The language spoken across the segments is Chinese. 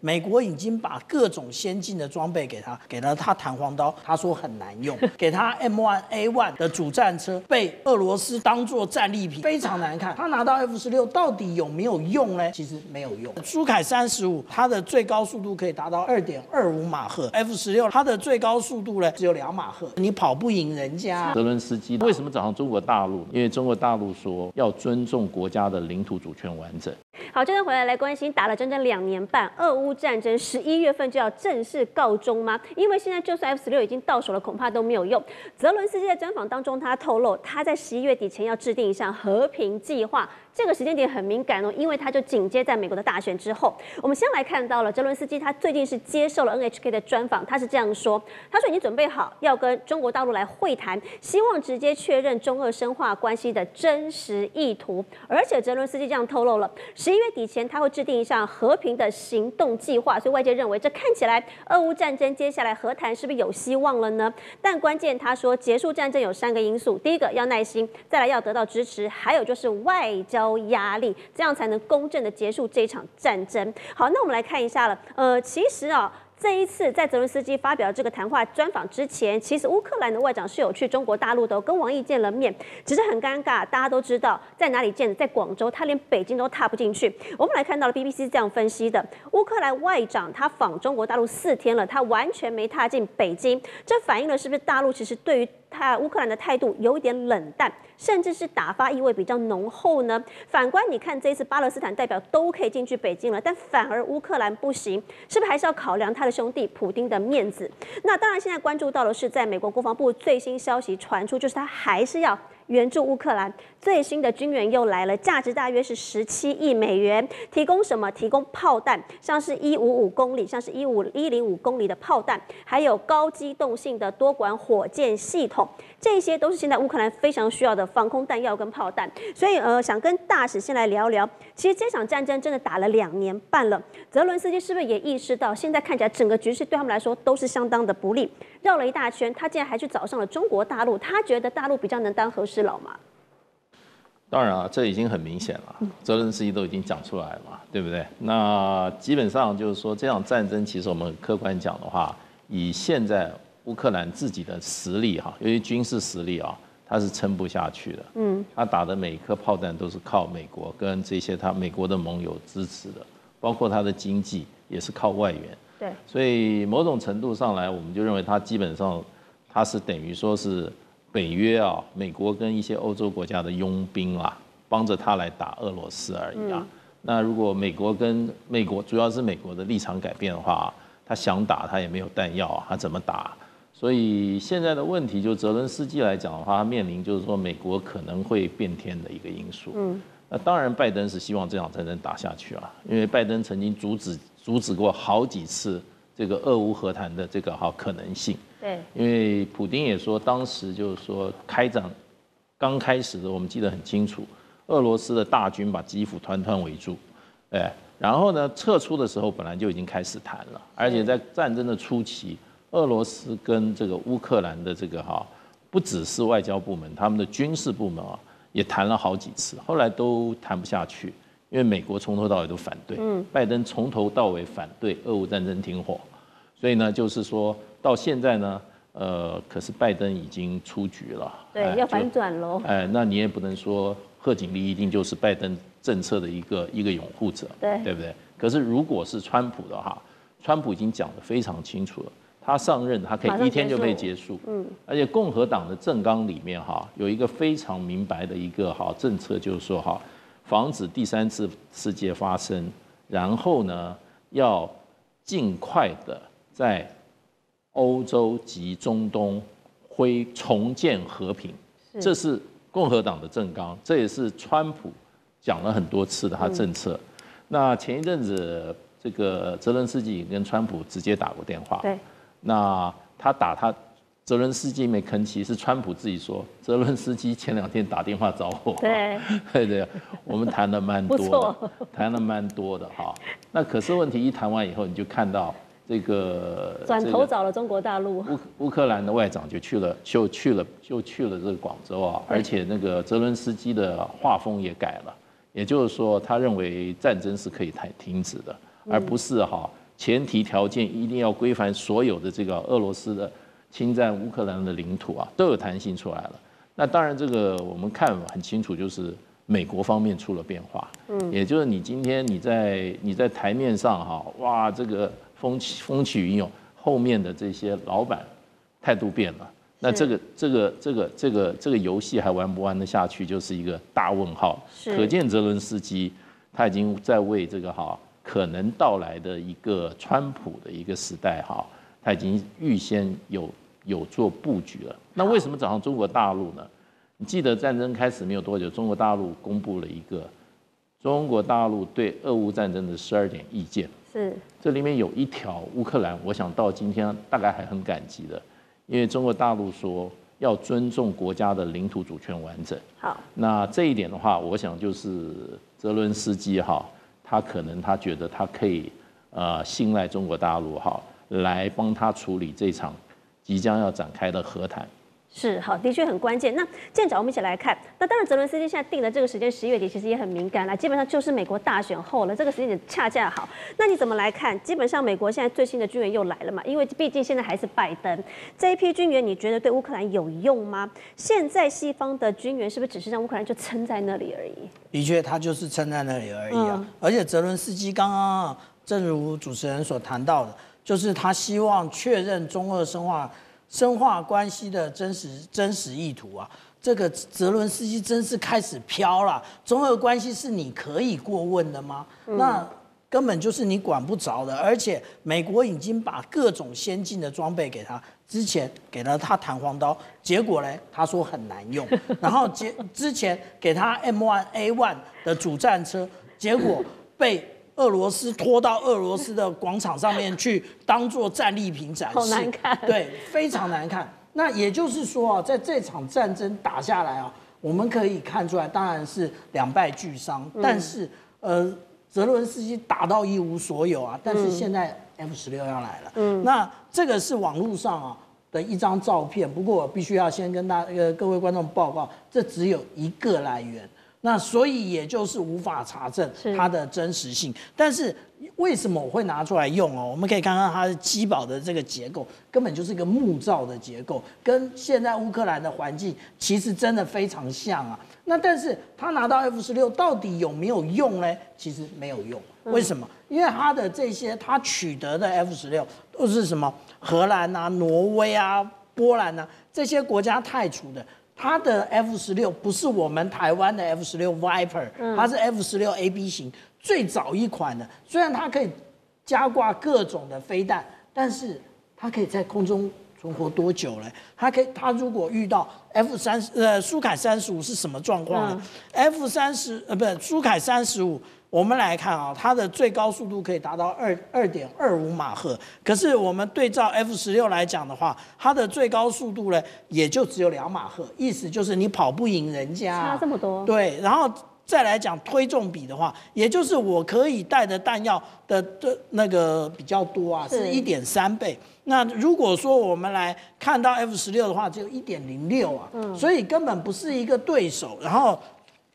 美国已经把各种先进的装备给他，给了他弹簧刀，他说很难用；给他 M1A1 的主战车，被俄罗斯当作战利品，非常难看。他拿到 F-16 到底有没有用呢？其实没有用。苏凯35它的最高速度可以达到 2.25 马赫 ，F-16 它的最高速度呢只有2马赫，你跑不赢人家。泽伦斯基为什么找上中国大陆？因为中国大陆说要尊重国家的领土主权完整。好，这边回来来关心，打了整整2年半，俄乌战争11月份就要正式告终吗？因为现在就算 F-16已经到手了，恐怕都没有用。泽伦斯基在专访当中，他透露他在11月底前要制定一项和平计划，这个时间点很敏感哦，因为他就紧接在美国的大选之后。我们先来看到了泽伦斯基，他最近是接受了 NHK 的专访，他是这样说：他说已经准备好要跟中国大陆来会谈，希望直接确认中俄深化关系的真实意图。而且泽伦斯基这样透露了，11月底前他会制定一项和平的行动计划，所以外界认为这看起来俄乌战争接下来和谈是不是有希望了呢？但关键他说结束战争有3个因素，第一个要耐心，再来要得到支持，还有就是外交压力，这样才能公正的结束这场战争。好，那我们来看一下了，其实啊，这一次在泽伦斯基发表这个谈话专访之前，其实乌克兰的外长是有去中国大陆的，跟王毅见了面，只是很尴尬，大家都知道在哪里见的，在广州，他连北京都踏不进去。我们来看到了 BBC 这样分析的，乌克兰外长他访中国大陆4天了，他完全没踏进北京，这反映了是不是大陆其实对于他乌克兰的态度有一点冷淡，甚至是打发意味比较浓厚呢？反观你看，这一次巴勒斯坦代表都可以进去北京了，但反而乌克兰不行，是不是还是要考量他的兄弟普丁的面子？那当然，现在关注到的是，在美国国防部最新消息传出，就是他还是要援助乌克兰，最新的军援又来了，价值大约是17亿美元，提供什么？提供炮弹，像是155公里，像是105公里的炮弹，还有高机动性的多管火箭系统，这些都是现在乌克兰非常需要的防空弹药跟炮弹。所以想跟大使先来聊聊，其实这场战争真的打了2年半了，泽伦斯基是不是也意识到现在看起来整个局势对他们来说都是相当的不利？绕了一大圈，他竟然还去找上了中国大陆，他觉得大陆比较能当和事佬吗？当然啊，这已经很明显了，泽连斯基都已经讲出来了嘛，对不对？那基本上就是说，这场战争其实我们客观讲的话，以现在乌克兰自己的实力哈，由于军事实力啊，它是撑不下去的。他打的每一颗炮弹都是靠美国跟这些他美国的盟友支持的，包括他的经济也是靠外援。对，所以某种程度上来，我们就认为它基本上它是等于说是北约啊，美国跟一些欧洲国家的佣兵啦，帮着他来打俄罗斯而已啊。那如果美国主要是美国的立场改变的话，他想打他也没有弹药啊，他怎么打？所以现在的问题就泽伦斯基来讲的话，他面临就是说美国可能会变天的一个因素。那当然拜登是希望这场战争打下去啊，因为拜登曾经阻止过好几次这个俄乌和谈的这个可能性。对，因为普丁也说，当时就是说开战刚开始的，我们记得很清楚，俄罗斯的大军把基辅团团围住，然后呢撤出的时候本来就已经开始谈了，而且在战争的初期，俄罗斯跟这个乌克兰的这个不只是外交部门，他们的军事部门啊也谈了好几次，后来都谈不下去。因为美国从头到尾都反对，拜登从头到尾反对俄乌战争停火，所以呢，就是说到现在呢，可是拜登已经出局了，对，要反转喽。那你也不能说贺锦丽一定就是拜登政策的一个拥护者，对，对不对？可是如果是川普的话，川普已经讲得非常清楚了，他上任他可以1天就可以结束，而且共和党的政纲里面有一个非常明白的一个政策，就是说防止第3次世界发生，然后呢，要尽快的在欧洲及中东重建和平，这是共和党的政纲，这也是川普讲了很多次的他政策。那前一阵子，这个泽伦斯基跟川普直接打过电话，对，那泽伦斯基没吭气，是川普自己说。泽伦斯基前2天打电话找我，对，我们谈了蛮多的，哈。那可是问题一谈完以后，你就看到这个转头找了中国大陆，乌克兰的外长就去了这个广州啊，而且那个泽伦斯基的画风也改了，也就是说他认为战争是可以停止的，而不是前提条件一定要规范所有的这个俄罗斯的侵占乌克兰的领土啊，都有弹性出来了。那当然，这个我们看很清楚，就是美国方面出了变化。嗯，也就是你今天你在台面上哈，哇，这个风起云涌，后面的这些老板态度变了。那这个游戏还玩不玩得下去，就是一个大问号。可见泽伦斯基他已经在为这个哈可能到来的一个川普的一个时代哈，他已经预先有做布局了。那为什么找上中国大陆呢？你记得战争开始没有多久，中国大陆公布了一个中国大陆对俄乌战争的12点意见，是这里面有一条乌克兰，我想到今天大概还很感激的，因为中国大陆说要尊重国家的领土主权完整。好，那这一点的话，我想就是泽伦斯基哈，他可能他觉得他可以信赖中国大陆哈，来帮他处理这场即将要展开的和谈。是，好，的确很关键。那舰长，我们一起来看。那当然，泽伦斯基现在定的这个时间10月底，其实也很敏感了，基本上就是美国大选后了，这个时间点恰恰好。那你怎么来看？基本上，美国现在最新的军援又来了嘛？因为毕竟现在还是拜登这一批军援，你觉得对乌克兰有用吗？现在西方的军援是不是只是让乌克兰就撑在那里而已？的确，他就是撑在那里而已啊。而且，泽伦斯基刚刚正如主持人所谈到的，就是他希望确认中俄深化关系的真实意图啊，这个泽伦斯基真是开始飘了。中俄关系是你可以过问的吗？那根本就是你管不着的。而且美国已经把各种先进的装备给他，之前给了他弹簧刀，结果呢，他说很难用。然后之前给他 M1A1 的主战车，结果被俄罗斯拖到俄罗斯的广场上面去，当做战利品展示，好难看，对，非常难看。那也就是说啊，在这场战争打下来啊，我们可以看出来，当然是两败俱伤。但是，泽伦斯基打到一无所有啊，但是现在 F-16要来了，那这个是网络上啊的一张照片。不过我必须要先跟各位观众报告，这只有一个来源。那所以也就是无法查证它的真实性，但是为什么我会拿出来用哦？我们可以看看它的机堡的这个结构，根本就是一个木造的结构，跟现在乌克兰的环境其实真的非常像啊。那但是他拿到 F-16 到底有没有用呢？其实没有用，为什么？因为他的这些他取得的 F-16 都是什么荷兰啊、挪威啊、波兰啊这些国家汰除的。它的 F-16 不是我们台湾的 F-16 Viper， 它是 F-16 AB 型最早一款的。虽然它可以加挂各种的飞弹，但是它可以在空中存活多久呢？它如果遇到 苏凯35是什么状况呢？苏凯35，我们来看啊，它的最高速度可以达到2.25马赫。可是我们对照 F-16 来讲的话，它的最高速度呢也就只有2马赫，意思就是你跑不赢人家，差这么多。对，然后再来讲推重比的话，也就是我可以带的弹药的那个比较多啊，是1.3倍。那如果说我们来看到 F-16 的话，只有1.06啊，所以根本不是一个对手。然后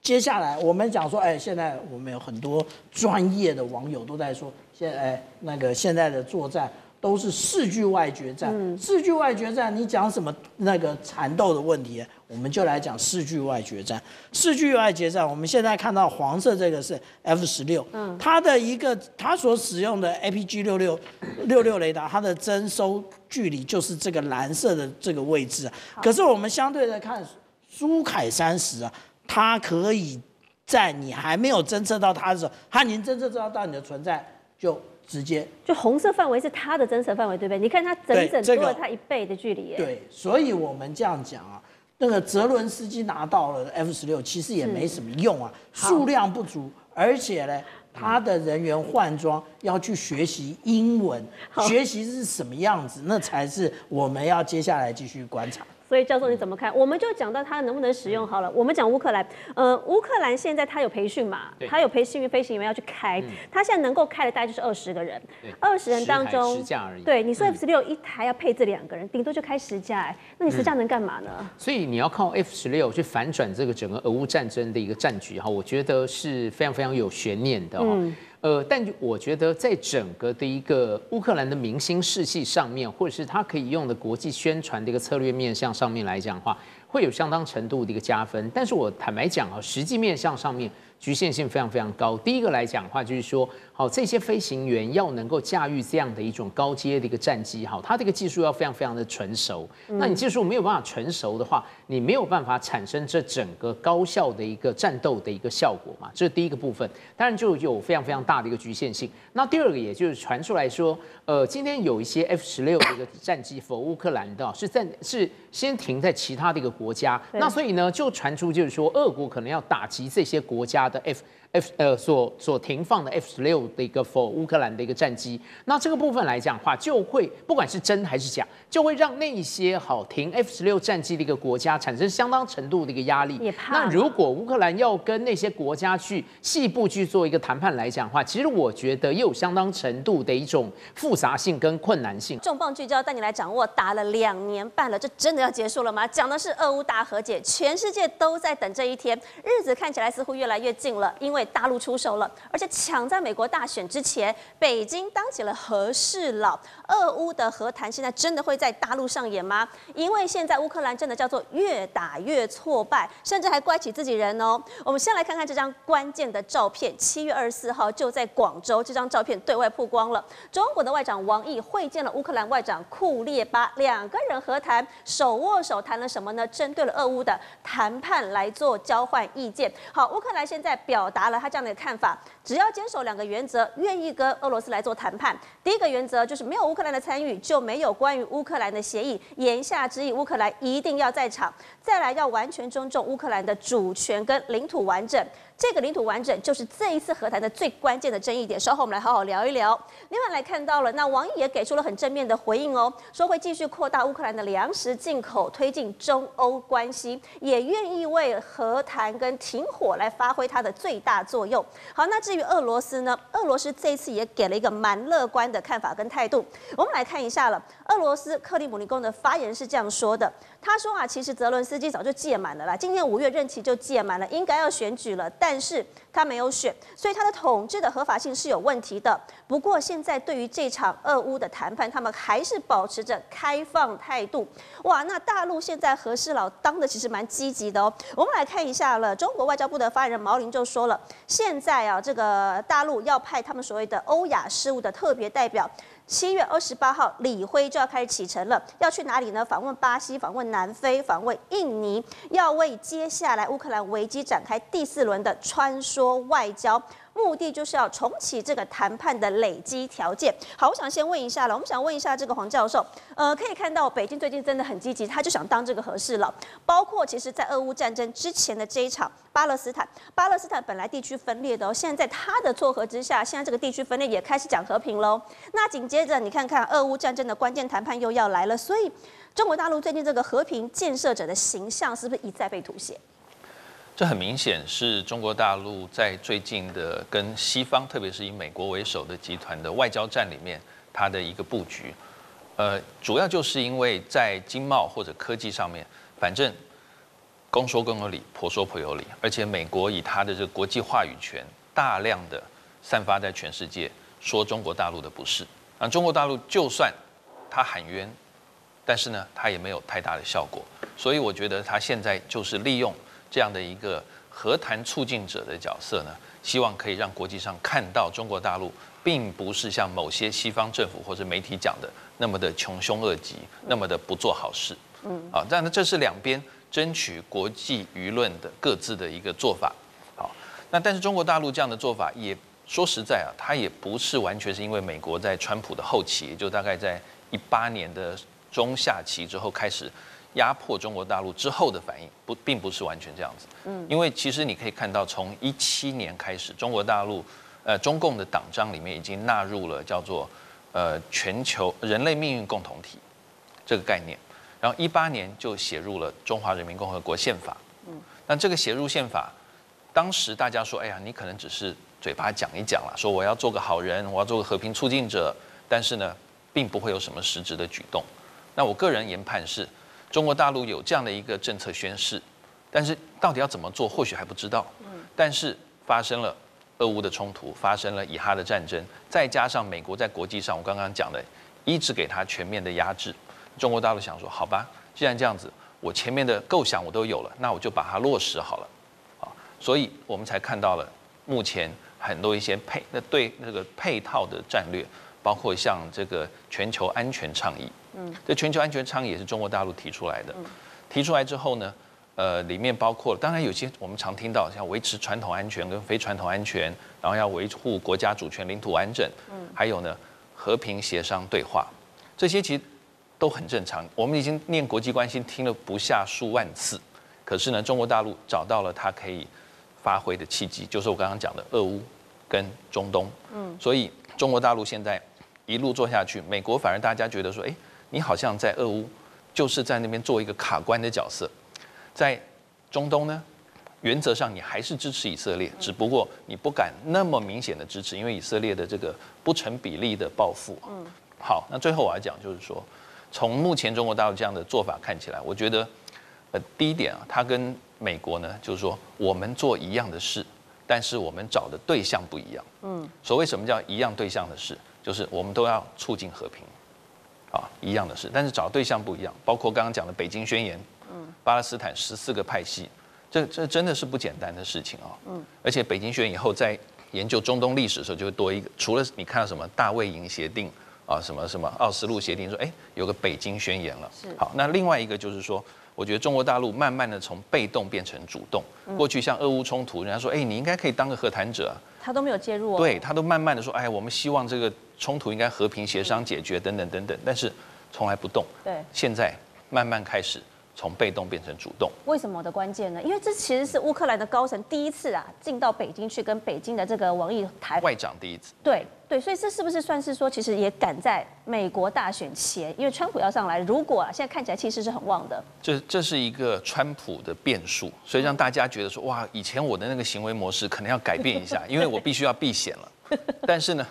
接下来我们讲说，哎，现在我们有很多专业的网友都在说，现在的作战都是视距外决战。视距外决战，你讲什么那个缠斗的问题，我们就来讲视距外决战。视距外决战，我们现在看到黄色这个是 F-16，它的它所使用的 APG-66 雷达，它的征收距离就是这个蓝色的这个位置。可是我们相对的看苏凯30啊。它可以在你还没有侦测到它的时候，它已经侦测到你的存在，就直接就红色范围是它的侦测范围，对不对？你看它整多了它1倍的距离。对，所以我们这样讲啊，那个泽伦斯基拿到了 F-16，其实也没什么用啊，数量不足，而且呢，他的人员换装要去学习英文，学习是什么样子，那才是我们要接下来继续观察。所以教授你怎么看？我们就讲到它能不能使用好了。我们讲乌克兰，乌克兰现在它有培训嘛，它有培训飞行员要去开，它现在能够开的大概就是20个人，20人当中10架而已。对，你说 F-16一台要配置2个人，顶多就开10架，那你10架能干嘛呢？所以你要靠 F-16去反转这个整个俄乌战争的一个战局哈，我觉得是非常非常有悬念的哈。但我觉得在整个的一个乌克兰的民心士气上面，或者是它可以用的国际宣传的一个策略面向上面来讲的话，会有相当程度的一个加分。但是我坦白讲啊，实际面向上面局限性非常非常高。第一个来讲的话，就是说，好，这些飞行员要能够驾驭这样的一种高阶的一个战机，好，它这个技术要非常非常的成熟。那你技术没有办法成熟的话，你没有办法产生这整个高效的一个战斗的一个效果嘛？这是第一个部分。当然就有非常非常大的一个局限性。那第二个，也就是传出来说，今天有一些 F-16的一个战机否乌克兰的，是先停在其他的一个国家。那所以呢，就传出就是说，俄国可能要打击这些国家的 所停放的 F-16的一个乌克兰的一个战机。那这个部分来讲的话，就会不管是真还是假，就会让那一些好停 F-16战机的一个国家产生相当程度的一个压力。那如果乌克兰要跟那些国家去细部去做一个谈判来讲的话，其实我觉得也有相当程度的一种复杂性跟困难性。重磅聚焦带你来掌握，打了2年半了，这真的要结束了吗？讲的是俄乌大和解，全世界都在等这一天，日子看起来似乎越来越近了，因为大陆出手了，而且抢在美国大选之前，北京当起了和事佬。俄乌的和谈现在真的会在大陆上演吗？因为现在乌克兰真的叫做越打越挫败，甚至还怪起自己人哦。我们先来看看这张关键的照片，7月24号就在广州，这张照片对外曝光了。中国的外长王毅会见了乌克兰外长库列巴，两个人和谈，手握手谈了什么呢？针对了俄乌的谈判来做交换意见。好，乌克兰现在表达了他这样的看法，只要坚守2个原则，愿意跟俄罗斯来做谈判。第一个原则就是没有乌克兰的参与，就没有关于乌克兰的协议。言下之意，乌克兰一定要在场。再来，要完全尊重乌克兰的主权跟领土完整。这个领土完整就是这一次和谈的最关键的争议点，稍后我们来好好聊一聊。另外来看到了，那王毅也给出了很正面的回应哦，说会继续扩大乌克兰的粮食进口，推进中欧关系，也愿意为和谈跟停火来发挥它的最大作用。好，那至于俄罗斯呢？俄罗斯这一次也给了一个蛮乐观的看法跟态度。我们来看一下了，俄罗斯克里姆林宫的发言人是这样说的，他说啊，其实泽伦斯基早就届满了啦，今年5月任期就届满了，应该要选举了，但是他没有选，所以他的统治的合法性是有问题的。不过现在对于这场俄乌的谈判，他们还是保持着开放态度。哇，那大陆现在和事佬当的其实蛮积极的哦。我们来看一下了，中国外交部的发言人毛宁就说了，现在啊，这个大陆要派他们所谓的欧亚事务的特别代表。7月28号，李辉就要开始启程了，要去哪里呢？访问巴西，访问南非，访问印尼，要为接下来乌克兰危机展开第4轮的穿梭外交。目的就是要重启这个谈判的累积条件。好，我想先问一下了，我们想问一下这个黄教授，可以看到北京最近真的很积极，他就想当这个和事佬。包括其实，在俄乌战争之前的这一场巴勒斯坦本来地区分裂的哦，现在在他的撮合之下，现在这个地区分裂也开始讲和平喽。那紧接着你看看俄乌战争的关键谈判又要来了，所以中国大陆最近这个和平建设者的形象是不是一再被凸显？这很明显是中国大陆在最近的跟西方，特别是以美国为首的集团的外交战里面，它的一个布局。主要就是因为在经贸或者科技上面，反正公说公有理，婆说婆有理，而且美国以它的这个国际话语权，大量的散发在全世界，说中国大陆的不是。那中国大陆就算它喊冤，但是呢，它也没有太大的效果。所以我觉得它现在就是利用这样的一个和谈促进者的角色呢，希望可以让国际上看到中国大陆并不是像某些西方政府或者媒体讲的那么的穷凶恶极，那么的不做好事。啊，但这是两边争取国际舆论的各自的一个做法。好，那但是中国大陆这样的做法也说实在啊，它也不是完全是因为美国在川普的后期，也就大概在18年的中下期之后开始。压迫中国大陆之后的反应并不是完全这样子，因为其实你可以看到，从17年开始，中国大陆，中共的党章里面已经纳入了叫做，全球人类命运共同体这个概念，然后18年就写入了中华人民共和国宪法，那这个写入宪法，当时大家说，哎呀，你可能只是嘴巴讲一讲啦，说我要做个好人，我要做个和平促进者，但是呢，并不会有什么实质的举动。那我个人研判是。中国大陆有这样的一个政策宣示，但是到底要怎么做，或许还不知道。但是发生了俄乌的冲突，发生了以哈的战争，再加上美国在国际上，我刚刚讲的，一直给他全面的压制。中国大陆想说，好吧，既然这样子，我前面的构想我都有了，那我就把它落实好了，啊，所以我们才看到了目前很多一些配套的战略，包括像这个全球安全倡议，这全球安全倡议也是中国大陆提出来的，提出来之后呢？里面包括，当然有些我们常听到，像维持传统安全跟非传统安全，然后要维护国家主权、领土完整，还有呢和平协商对话，这些其实都很正常。我们已经念国际关系听了不下数万次，可是呢，中国大陆找到了它可以发挥的契机，就是我刚刚讲的俄乌跟中东。所以中国大陆现在一路做下去，美国反而大家觉得说，哎，你好像在俄乌就是在那边做一个卡关的角色。在中东呢，原则上你还是支持以色列，只不过你不敢那么明显的支持，因为以色列的这个不成比例的报复。好，那最后我要讲就是说，从目前中国大陆这样的做法看起来，我觉得，第一点啊，它跟美国呢，就是说我们做一样的事，但是我们找的对象不一样。所谓什么叫一样对象的事，就是我们都要促进和平，啊，一样的事，但是找对象不一样，包括刚刚讲的北京宣言。巴勒斯坦14个派系，这真的是不简单的事情啊！而且北京宣言以后，在研究中东历史的时候，就会多一个，除了你看到什么大卫营协定啊，什么什么奥斯陆协定，说哎有个北京宣言了。好，那另外一个就是说，我觉得中国大陆慢慢的从被动变成主动。过去像俄乌冲突，人家说哎你应该可以当个和谈者，他都没有介入。对，他都慢慢的说哎我们希望这个冲突应该和平协商解决等等等等，但是从来不动。对，现在慢慢开始。从被动变成主动，为什么的关键呢？因为这其实是乌克兰的高层第一次啊进到北京去跟北京的这个王毅谈，外长第一次。对，所以这是不是算是说，其实也赶在美国大选前，因为川普要上来，如果啊现在看起来气势是很旺的，这是一个川普的变数，所以让大家觉得说哇，以前我的那个行为模式可能要改变一下，因为我必须要避险了。但是呢，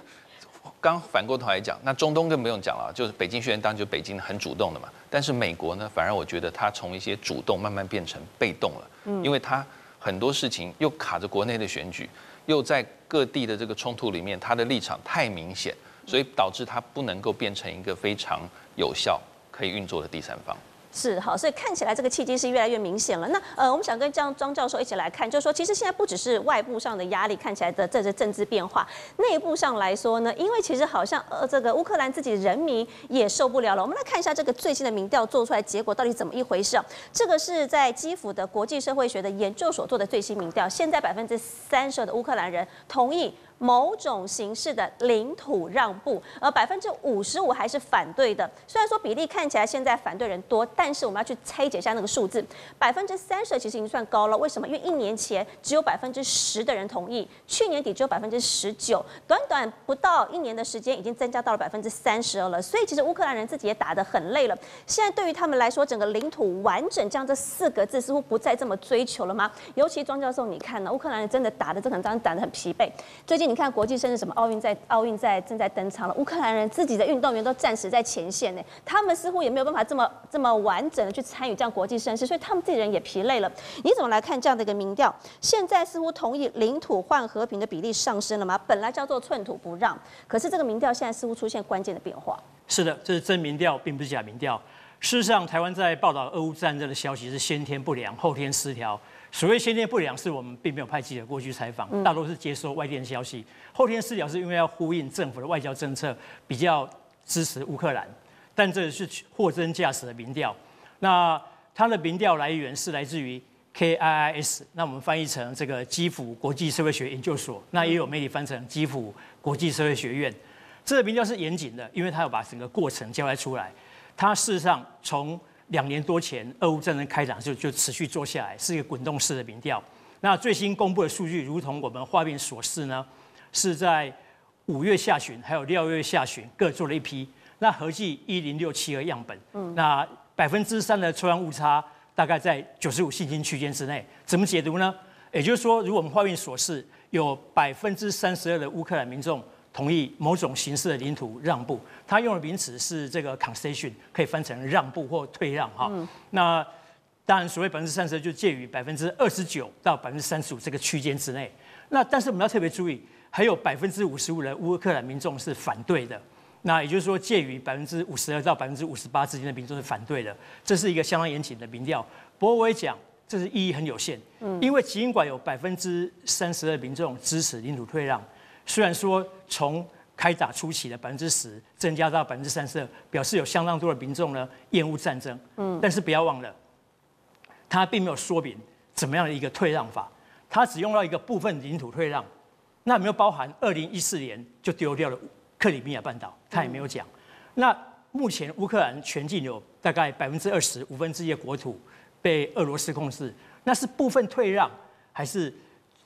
刚反过头来讲，那中东更不用讲了，就是北京宣言，当然就北京很主动的嘛。但是美国呢，反而我觉得它从一些主动慢慢变成被动了，因为它很多事情又卡着国内的选举，又在各地的这个冲突里面，它的立场太明显，所以导致它不能够变成一个非常有效可以运作的第三方。是好，所以看起来这个契机是越来越明显了。那我们想跟庄教授一起来看，就是说，其实现在不只是外部上的压力看起来的这是政治变化，内部上来说呢，因为其实好像这个乌克兰自己人民也受不了了。我们来看一下这个最新的民调做出来结果到底怎么一回事啊？这个是在基辅的国际社会学的研究所做的最新民调，现在32%的乌克兰人同意。某种形式的领土让步，而55%还是反对的。虽然说比例看起来现在反对人多，但是我们要去拆解一下那个数字，30%其实已经算高了。为什么？因为1年前只有10%的人同意，去年底只有19%，短短不到1年的时间，已经增加到了32%了。所以其实乌克兰人自己也打得很累了。现在对于他们来说，整个领土完整这样这4个字似乎不再这么追求了吗？尤其庄教授，你看呢？乌克兰人真的打得很疲惫。最近。你看国际甚至什么奥运正在登场了，乌克兰人自己的运动员都暂时在前线呢，他们似乎也没有办法这么完整的去参与这样国际盛事，所以他们自己人也疲累了。你怎么来看这样的一个民调？现在似乎同意领土换和平的比例上升了吗？本来叫做寸土不让，可是这个民调现在似乎出现关键的变化。是的，这是真民调，并不是假民调。事实上，台湾在报道俄乌战争的消息是先天不良，后天失调。所谓先天不良，是我们并没有派记者过去采访，大多是接收外电消息。后天失调是因为要呼应政府的外交政策，比较支持乌克兰，但这是货真价实的民调。那它的民调来源是来自于 KIIS， 那我们翻译成这个基辅国际社会学研究所，那也有媒体翻成基辅国际社会学院。这个民调是严谨的，因为它要把整个过程交代出来。它事实上从2年多前，俄乌战争开打就持续做下来，是一个滚动式的民调。那最新公布的数据，如同我们画面所示呢，是在5月下旬还有6月下旬各做了一批，那合计10672样本，那3%的抽样误差大概在95信心区间之内。怎么解读呢？也就是说，如果我们画面所示，有32%的乌克兰民众同意某种形式的领土让步，他用的名词是这个 concession， 可以翻成让步或退让哈。那当然，所谓32%就介于29%到35%这个区间之内。那但是我们要特别注意，还有55%的乌克兰民众是反对的。那也就是说，介于52%到58%之间的民众是反对的，这是一个相当严谨的民调。不过我也讲，这是意义很有限，因为尽管有32%民众支持领土退让，虽然说从开打初期的10%增加到32%，表示有相当多的民众呢厌恶战争。但是不要忘了，他并没有说明怎么样的一个退让法，他只用到一个部分领土退让，那没有包含2014年就丢掉了克里米亚半岛，他也没有讲。那目前乌克兰全境有大概20%1/5的国土被俄罗斯控制，那是部分退让还是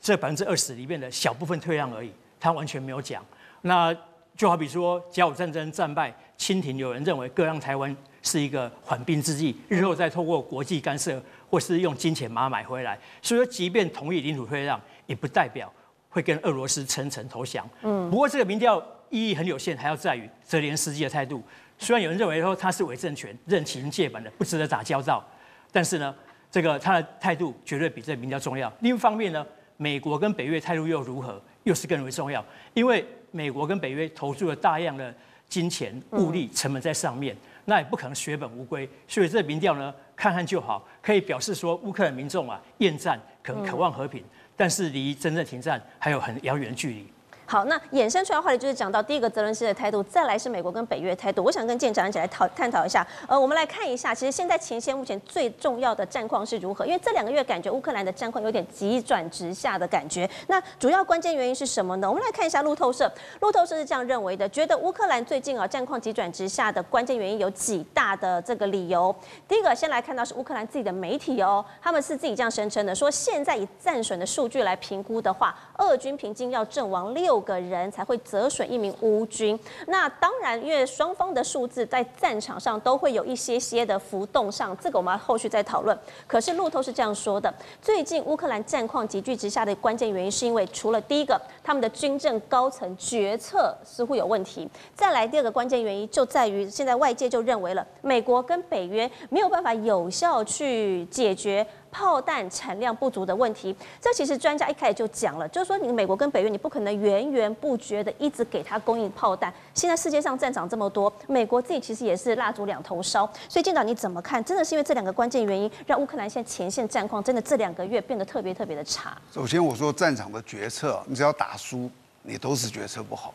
这20%里面的小部分退让而已？他完全没有讲。那就好比说，甲午战争战败，清廷有人认为割让台湾是一个缓兵之计，日后再透过国际干涉或是用金钱把它买回来。所以说，即便同意领土退让，也不代表会跟俄罗斯层层投降。不过这个民调意义很有限，还要在于泽连斯基的态度。虽然有人认为说他是伪政权、任情借本的，不值得打交道，但是呢，这个他的态度绝对比这个民调重要。另一方面呢，美国跟北约态度又如何，又是更为重要，因为美国跟北约投注了大量的金钱、物力成本在上面，那也不可能血本无归。所以这民调呢，看看就好，可以表示说乌克兰民众啊厌战，可能渴望和平，但是离真正停战还有很遥远的距离。好，那衍生出来的话题就是讲到第一个泽连斯基的态度，再来是美国跟北约的态度。我想跟建长一起来探讨一下。我们来看一下，其实现在前线目前最重要的战况是如何？因为这2个月感觉乌克兰的战况有点急转直下的感觉。那主要关键原因是什么呢？我们来看一下路透社，路透社是这样认为的，觉得乌克兰最近战况急转直下的关键原因有几大的这个理由。第一个，先来看到是乌克兰自己的媒体哦，他们是自己这样声称的，说现在以战损的数据来评估的话，俄军平均要阵亡6个人才会折损1名乌军。那当然，因为双方的数字在战场上都会有一些些的浮动上，这个我们后续再讨论。可是路透是这样说的：最近乌克兰战况急剧之下的关键原因，是因为除了第一个，他们的军政高层决策似乎有问题；再来第二个关键原因就在于，现在外界就认为了美国跟北约没有办法有效去解决炮弹产量不足的问题。这其实专家一开始就讲了，就是说你美国跟北约，你不可能源源不绝的一直给他供应炮弹。现在世界上战场这么多，美国自己其实也是蜡烛2头烧。所以建长你怎么看？真的是因为这2个关键原因，让乌克兰现在前线战况真的这2个月变得特别的差？首先我说战场的决策，你只要打输，你都是决策不好；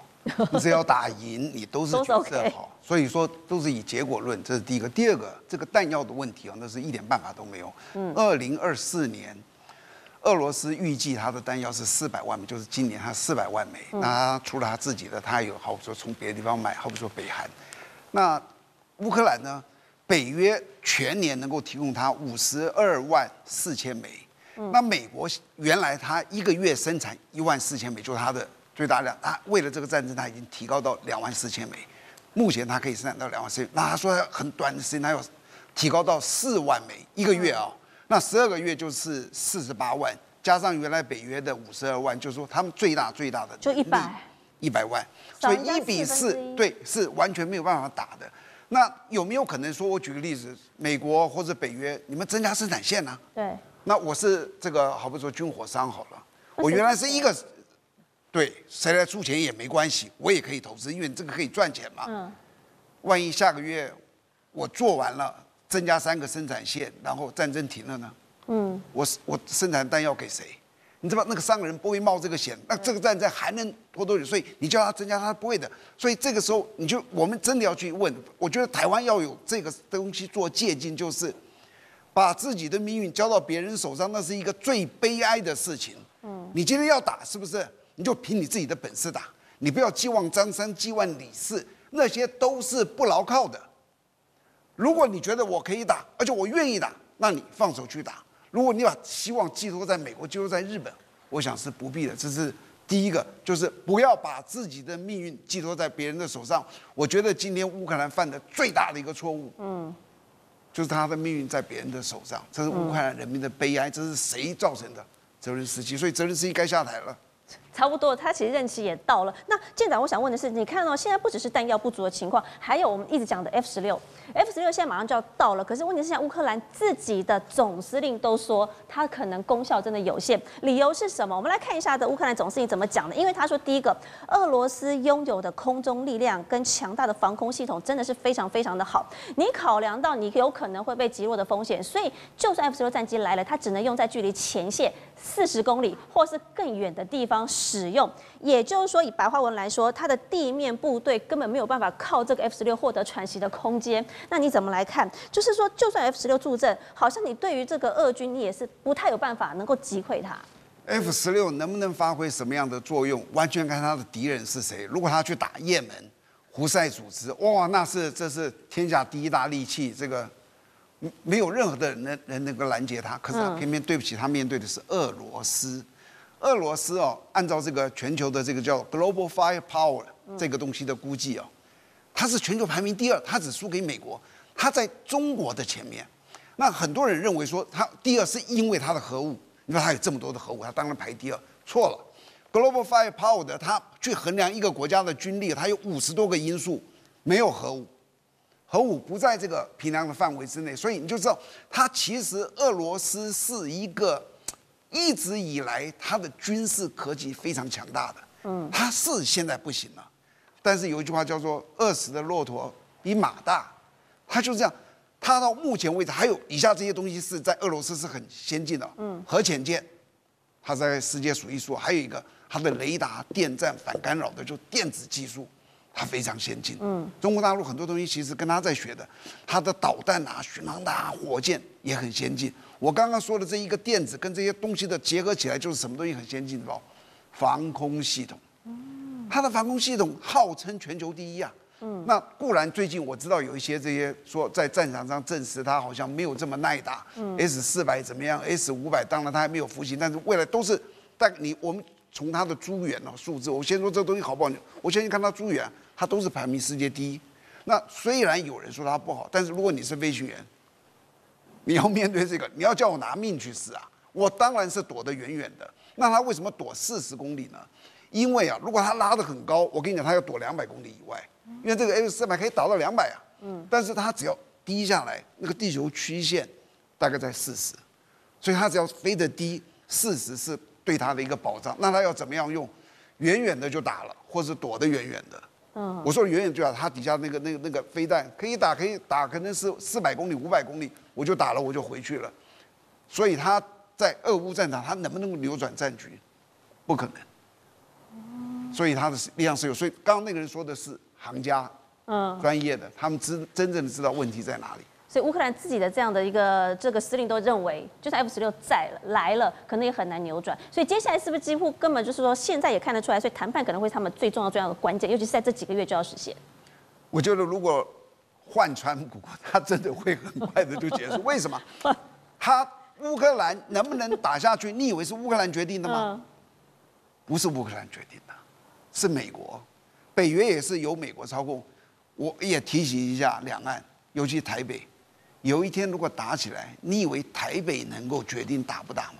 你只要打赢，你都是决策好。所以说都是以结果论，这是第一个。第二个，这个弹药的问题啊，那是一点办法都没有。2024年，俄罗斯预计它的弹药是400万枚，就是今年它400万枚。那它除了它自己的，它有好比说从别的地方买，好比说北韩。那乌克兰呢？北约全年能够提供它52万4千枚。那美国原来它1个月生产1万4千枚，就是它的最大量。它为了这个战争，它已经提高到2万4千枚。目前它可以生产到2万4千枚，那他说很短的时间，它要提高到4万枚1个月啊、那12个月就是48万，加上原来北约的52万，就是说他们最大的就100万，所以1比4对是完全没有办法打的。那有没有可能说，我举个例子，美国或者北约，你们增加生产线呢、对，那我是这个好比说军火商好了，我原来是1个。对，谁来出钱也没关系，我也可以投资，因为这个可以赚钱嘛。万一下个月我做完了，增加3个生产线，然后战争停了呢？我生产弹药给谁？你知道那个商人不会冒这个险，那这个战争还能拖多久？所以你叫他增加，他不会的。所以这个时候，我们真的要去问，我觉得台湾要有这个东西做借鉴，就是把自己的命运交到别人手上，那是一个最悲哀的事情。你今天要打，是不是？你就凭你自己的本事打，你不要寄望张三、寄望李四，那些都是不牢靠的。如果你觉得我可以打，而且我愿意打，那你放手去打。如果你把希望寄托在美国、寄托在日本，我想是不必的。这是第一个，就是不要把自己的命运寄托在别人的手上。我觉得今天乌克兰犯的最大的一个错误，就是他的命运在别人的手上，这是乌克兰人民的悲哀，这是谁造成的？泽连斯基，所以泽连斯基该下台了。差不多，他其实任期也到了。那舰长，我想问的是，你看哦，现在不只是弹药不足的情况，还有我们一直讲的 F-16 现在马上就要到了。可是问题是，现在乌克兰自己的总司令都说，他可能功效真的有限。理由是什么？我们来看一下的乌克兰总司令怎么讲的。因为他说，第一个，俄罗斯拥有的空中力量跟强大的防空系统真的是非常的好。你考量到你有可能会被击落的风险，所以就算 F-16 战机来了，它只能用在距离前线40公里或是更远的地方使用，也就是说，以白话文来说，它的地面部队根本没有办法靠这个 F-16 获得喘息的空间。那你怎么来看？就是说，就算 F-16 助阵，好像你对于这个俄军，你也是不太有办法能够击溃它。F-16 能不能发挥什么样的作用，完全看它的敌人是谁。如果他去打也门胡塞组织，哇，那是这是天下第一大利器，这个没有任何的人能够拦截他。可是他偏偏对不起，他面对的是俄罗斯。俄罗斯哦，按照这个全球的这个叫 Global Fire Power 这个东西的估计哦，它是全球排名第二，它只输给美国，它在中国的前面。那很多人认为说它第二是因为它的核武，你说它有这么多的核武，它当然排第二。错了 ，Global Fire Power 的它去衡量一个国家的军力，它有50多个因素，没有核武，核武不在这个评量的范围之内，所以你就知道它其实俄罗斯是一个。一直以来，他的军事科技非常强大的，他是现在不行了，但是有一句话叫做“饿死的骆驼比马大”，他就是这样。他到目前为止还有以下这些东西是在俄罗斯是很先进的，核潜舰，他在世界数一数，还有一个他的雷达、电站、反干扰的就电子技术，他非常先进。中国大陆很多东西其实跟他在学的，他的导弹啊、巡航弹啊、火箭也很先进。我刚刚说的这一个电子跟这些东西的结合起来，就是什么东西很先进的哦，防空系统。它的防空系统号称全球第一啊。那固然最近我知道有一些这些说在战场上证实它好像没有这么耐打。S-400怎么样 ？S-500当然它还没有服刑，但是未来都是。但我们从它的珠元哦数字，我先说这东西好不好？我先去看它珠元，它都是排名世界第一。那虽然有人说它不好，但是如果你是飞行员。你要面对这个，你要叫我拿命去试啊！我当然是躲得远远的。那他为什么躲40公里呢？因为啊，如果他拉得很高，我跟你讲，他要躲200公里以外，因为这个 F-400可以打到200啊。但是他只要低下来，那个地球曲线大概在40，所以他只要飞得低，40是对他的一个保障。那他要怎么样用？远远的就打了，或是躲得远远的。我说远远就打，它底下那个飞弹可以打，可能是400公里、500公里，我就打了，我就回去了。所以他在俄乌战场，他能不能够扭转战局？不可能。所以他的力量是有。所以刚刚那个人说的是行家，专业的，他们真正的知道问题在哪里。所以乌克兰自己的这样的一个这个司令都认为，就算 F-16来了，可能也很难扭转。所以接下来是不是几乎根本就是说，现在也看得出来，所以谈判可能会是他们最重要的关键，尤其是在这几个月就要实现。我觉得如果换川普，他真的会很快的就结束。为什么？他乌克兰能不能打下去？你以为是乌克兰决定的吗？不是乌克兰决定的，是美国，北约也是由美国操控。我也提醒一下两岸，尤其台北。有一天如果打起来，你以为台北能够决定打不打吗？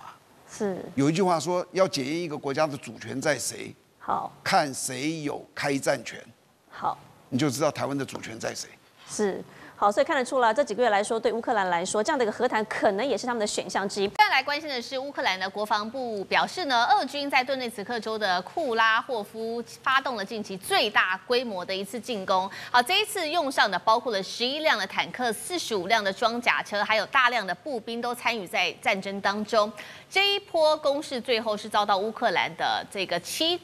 是。有一句话说，要检验一个国家的主权在谁，好，看谁有开战权，好，你就知道台湾的主权在谁。是。好，所以看得出来，这几个月来说，对乌克兰来说，这样的一个和谈可能也是他们的选项之一。再来关心的是，乌克兰的国防部表示呢，俄军在顿内茨克州的库拉霍夫发动了近期最大规模的一次进攻。好，这一次用上的包括了11辆的坦克、45辆的装甲车，还有大量的步兵都参与在战争当中。这一波攻势最后是遭到乌克兰的这个第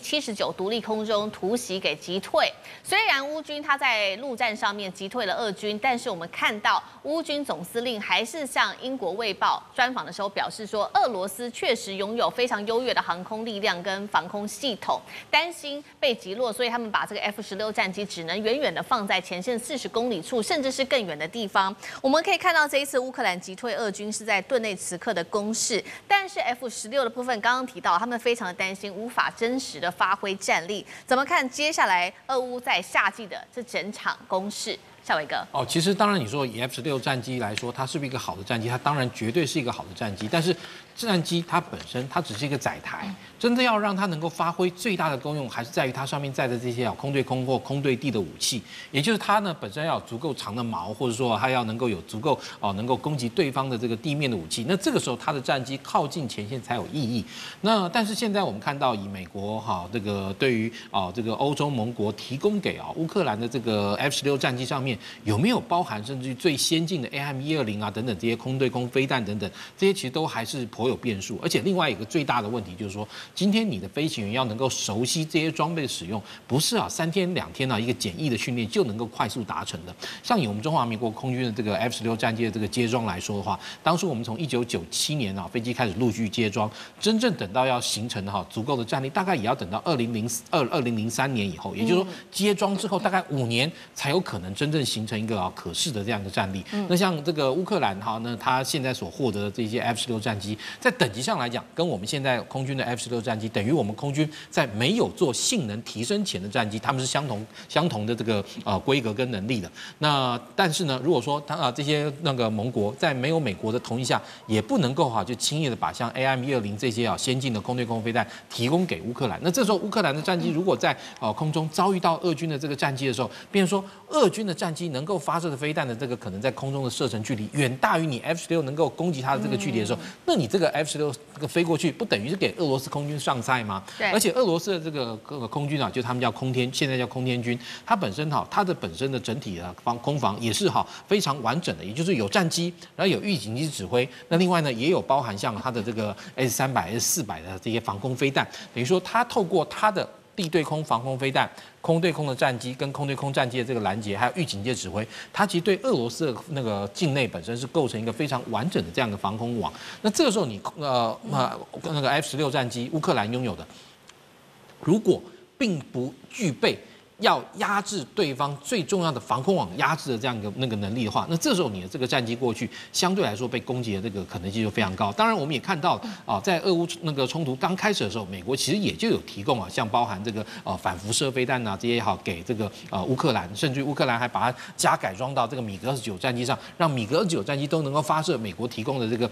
79独立空中突袭给击退。虽然乌军他在陆战上面击退了俄军。但是我们看到乌军总司令还是向英国《卫报》专访的时候表示说，俄罗斯确实拥有非常优越的航空力量跟防空系统，担心被击落，所以他们把这个 F-16战机只能远远的放在前线40公里处，甚至是更远的地方。我们可以看到这一次乌克兰击退俄军是在顿内茨克的攻势，但是 F-16的部分刚刚提到，他们非常的担心无法真实的发挥战力。怎么看接下来俄乌在夏季的这整场攻势？势？夏维哥，哦，其实当然你说以 F-16战机来说，它是不是一个好的战机？它当然绝对是一个好的战机，但是战机它本身它只是一个载台，真的要让它能够发挥最大的功用，还是在于它上面载的这些空对空或空对地的武器，也就是它呢本身要有足够长的矛，或者说它要能够有足够能够攻击对方的这个地面的武器。那这个时候它的战机靠近前线才有意义。那但是现在我们看到以美国这个对于这个欧洲盟国提供给乌克兰的这个 F-16战机上面。有没有包含甚至于最先进的 AIM-120 啊等等这些空对空飞弹等等，这些其实都还是颇有变数。而且另外一个最大的问题就是说，今天你的飞行员要能够熟悉这些装备的使用，不是3天2天一个简易的训练就能够快速达成的。像以我们中华民国空军的这个 F-16战机的这个接装来说的话，当初我们从1997年飞机开始陆续接装，真正等到要形成足够的战力，大概也要等到2003年以后，也就是说接装之后大概5年才有可能真正形成一个可视的这样的战力。那像这个乌克兰那它现在所获得的这些 F-16战机，在等级上来讲，跟我们现在空军的 F-16战机，等于我们空军在没有做性能提升前的战机，他们是相同的这个规格跟能力的。那但是呢，如果说这些那个盟国在没有美国的同意下，也不能够就轻易的把像 AIM-120这些先进的空对空飞弹提供给乌克兰。那这时候乌克兰的战机如果在空中遭遇到俄军的这个战机的时候，变成说俄军的战机能够发射的飞弹的这个可能在空中的射程距离远大于你 F-16 能够攻击它的这个距离的时候，那你这个 F-16 这个飞过去，不等于是给俄罗斯空军上菜吗？对。而且俄罗斯的这个空军就他们叫空天，现在叫空天军，它本身它的本身的整体的空防也是非常完整的，也就是有战机，然后有预警机指挥，那另外呢也有包含像它的这个 S-300、S-400的这些防空飞弹，等于说它透过它的地对空防空飞弹。空对空的战机跟空对空战机的这个拦截，还有预警界指挥，它其实对俄罗斯的那个境内本身是构成一个非常完整的这样的防空网。那这个时候你那个 F-16战机，乌克兰拥有的，如果并不具备。要压制对方最重要的防空网压制的这样一个那个能力的话，那这时候你的这个战机过去，相对来说被攻击的这个可能性就非常高。当然，我们也看到在俄乌那个冲突刚开始的时候，美国其实也就有提供像包含这个反辐射飞弹这些也好给这个乌克兰，甚至乌克兰还把它加改装到这个米格29战机上，让米格29战机都能够发射美国提供的这个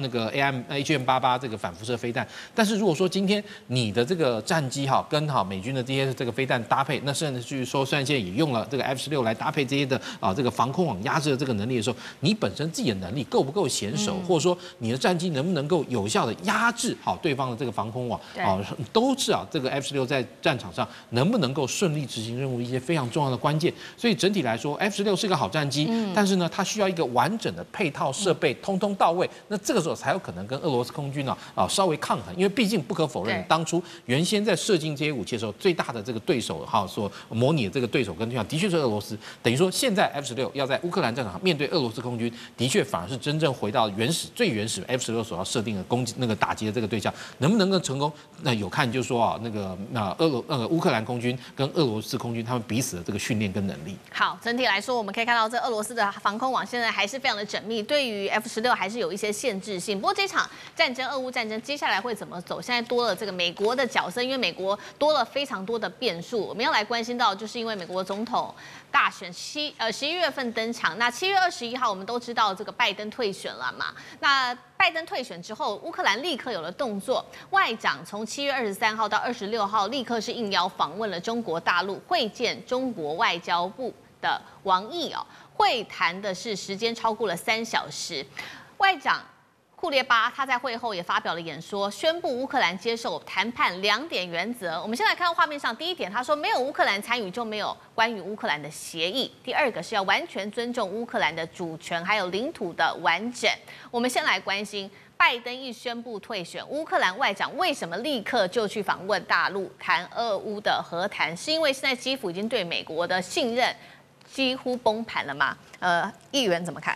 那个 AIM-88这个反辐射飞弹。但是如果说今天你的这个战机跟美军的这些这个飞弹搭配，那甚至说，虽然现在也用了这个 F-16来搭配这些的这个防空网压制的这个能力的时候，你本身自己的能力够不够娴熟，或者说你的战机能不能够有效的压制对方的这个防空网都是这个 F-16在战场上能不能够顺利执行任务一些非常重要的关键。所以整体来说 ，F-16是个好战机，但是呢，它需要一个完整的配套设备，通通到位。那这个时候才有可能跟俄罗斯空军稍微抗衡，因为毕竟不可否认，当初原先在射进这些武器的时候，最大的这个对手所模拟的这个对手跟对象的确是俄罗斯，等于说现在 F-16要在乌克兰战场上面对俄罗斯空军，的确反而是真正回到最原始 F-16所要设定的攻击那个打击的这个对象，能不能够成功？那有看就是说乌克兰空军跟俄罗斯空军他们彼此的这个训练跟能力。好，整体来说我们可以看到这俄罗斯的防空网现在还是非常的缜密，对于 F-16还是有一些限制性。不过这场战争，俄乌战争接下来会怎么走？现在多了这个美国的角色，因为美国多了非常多的变数，我们要来关心到，就是因为美国总统大选11月份登场，那7月21号我们都知道这个拜登退选了嘛？那拜登退选之后，乌克兰立刻有了动作，外长从7月23号到26号立刻是应邀访问了中国大陆，会见中国外交部的王毅会谈的是时间超过了3小时，外长库列巴他在会后也发表了演说，宣布乌克兰接受谈判2点原则。我们先来看到画面上，第一点他说没有乌克兰参与就没有关于乌克兰的协议，第二个是要完全尊重乌克兰的主权还有领土的完整。我们先来关心拜登一宣布退选，乌克兰外长为什么立刻就去访问大陆谈俄乌的和谈？是因为现在基辅已经对美国的信任几乎崩盘了吗？议员怎么看？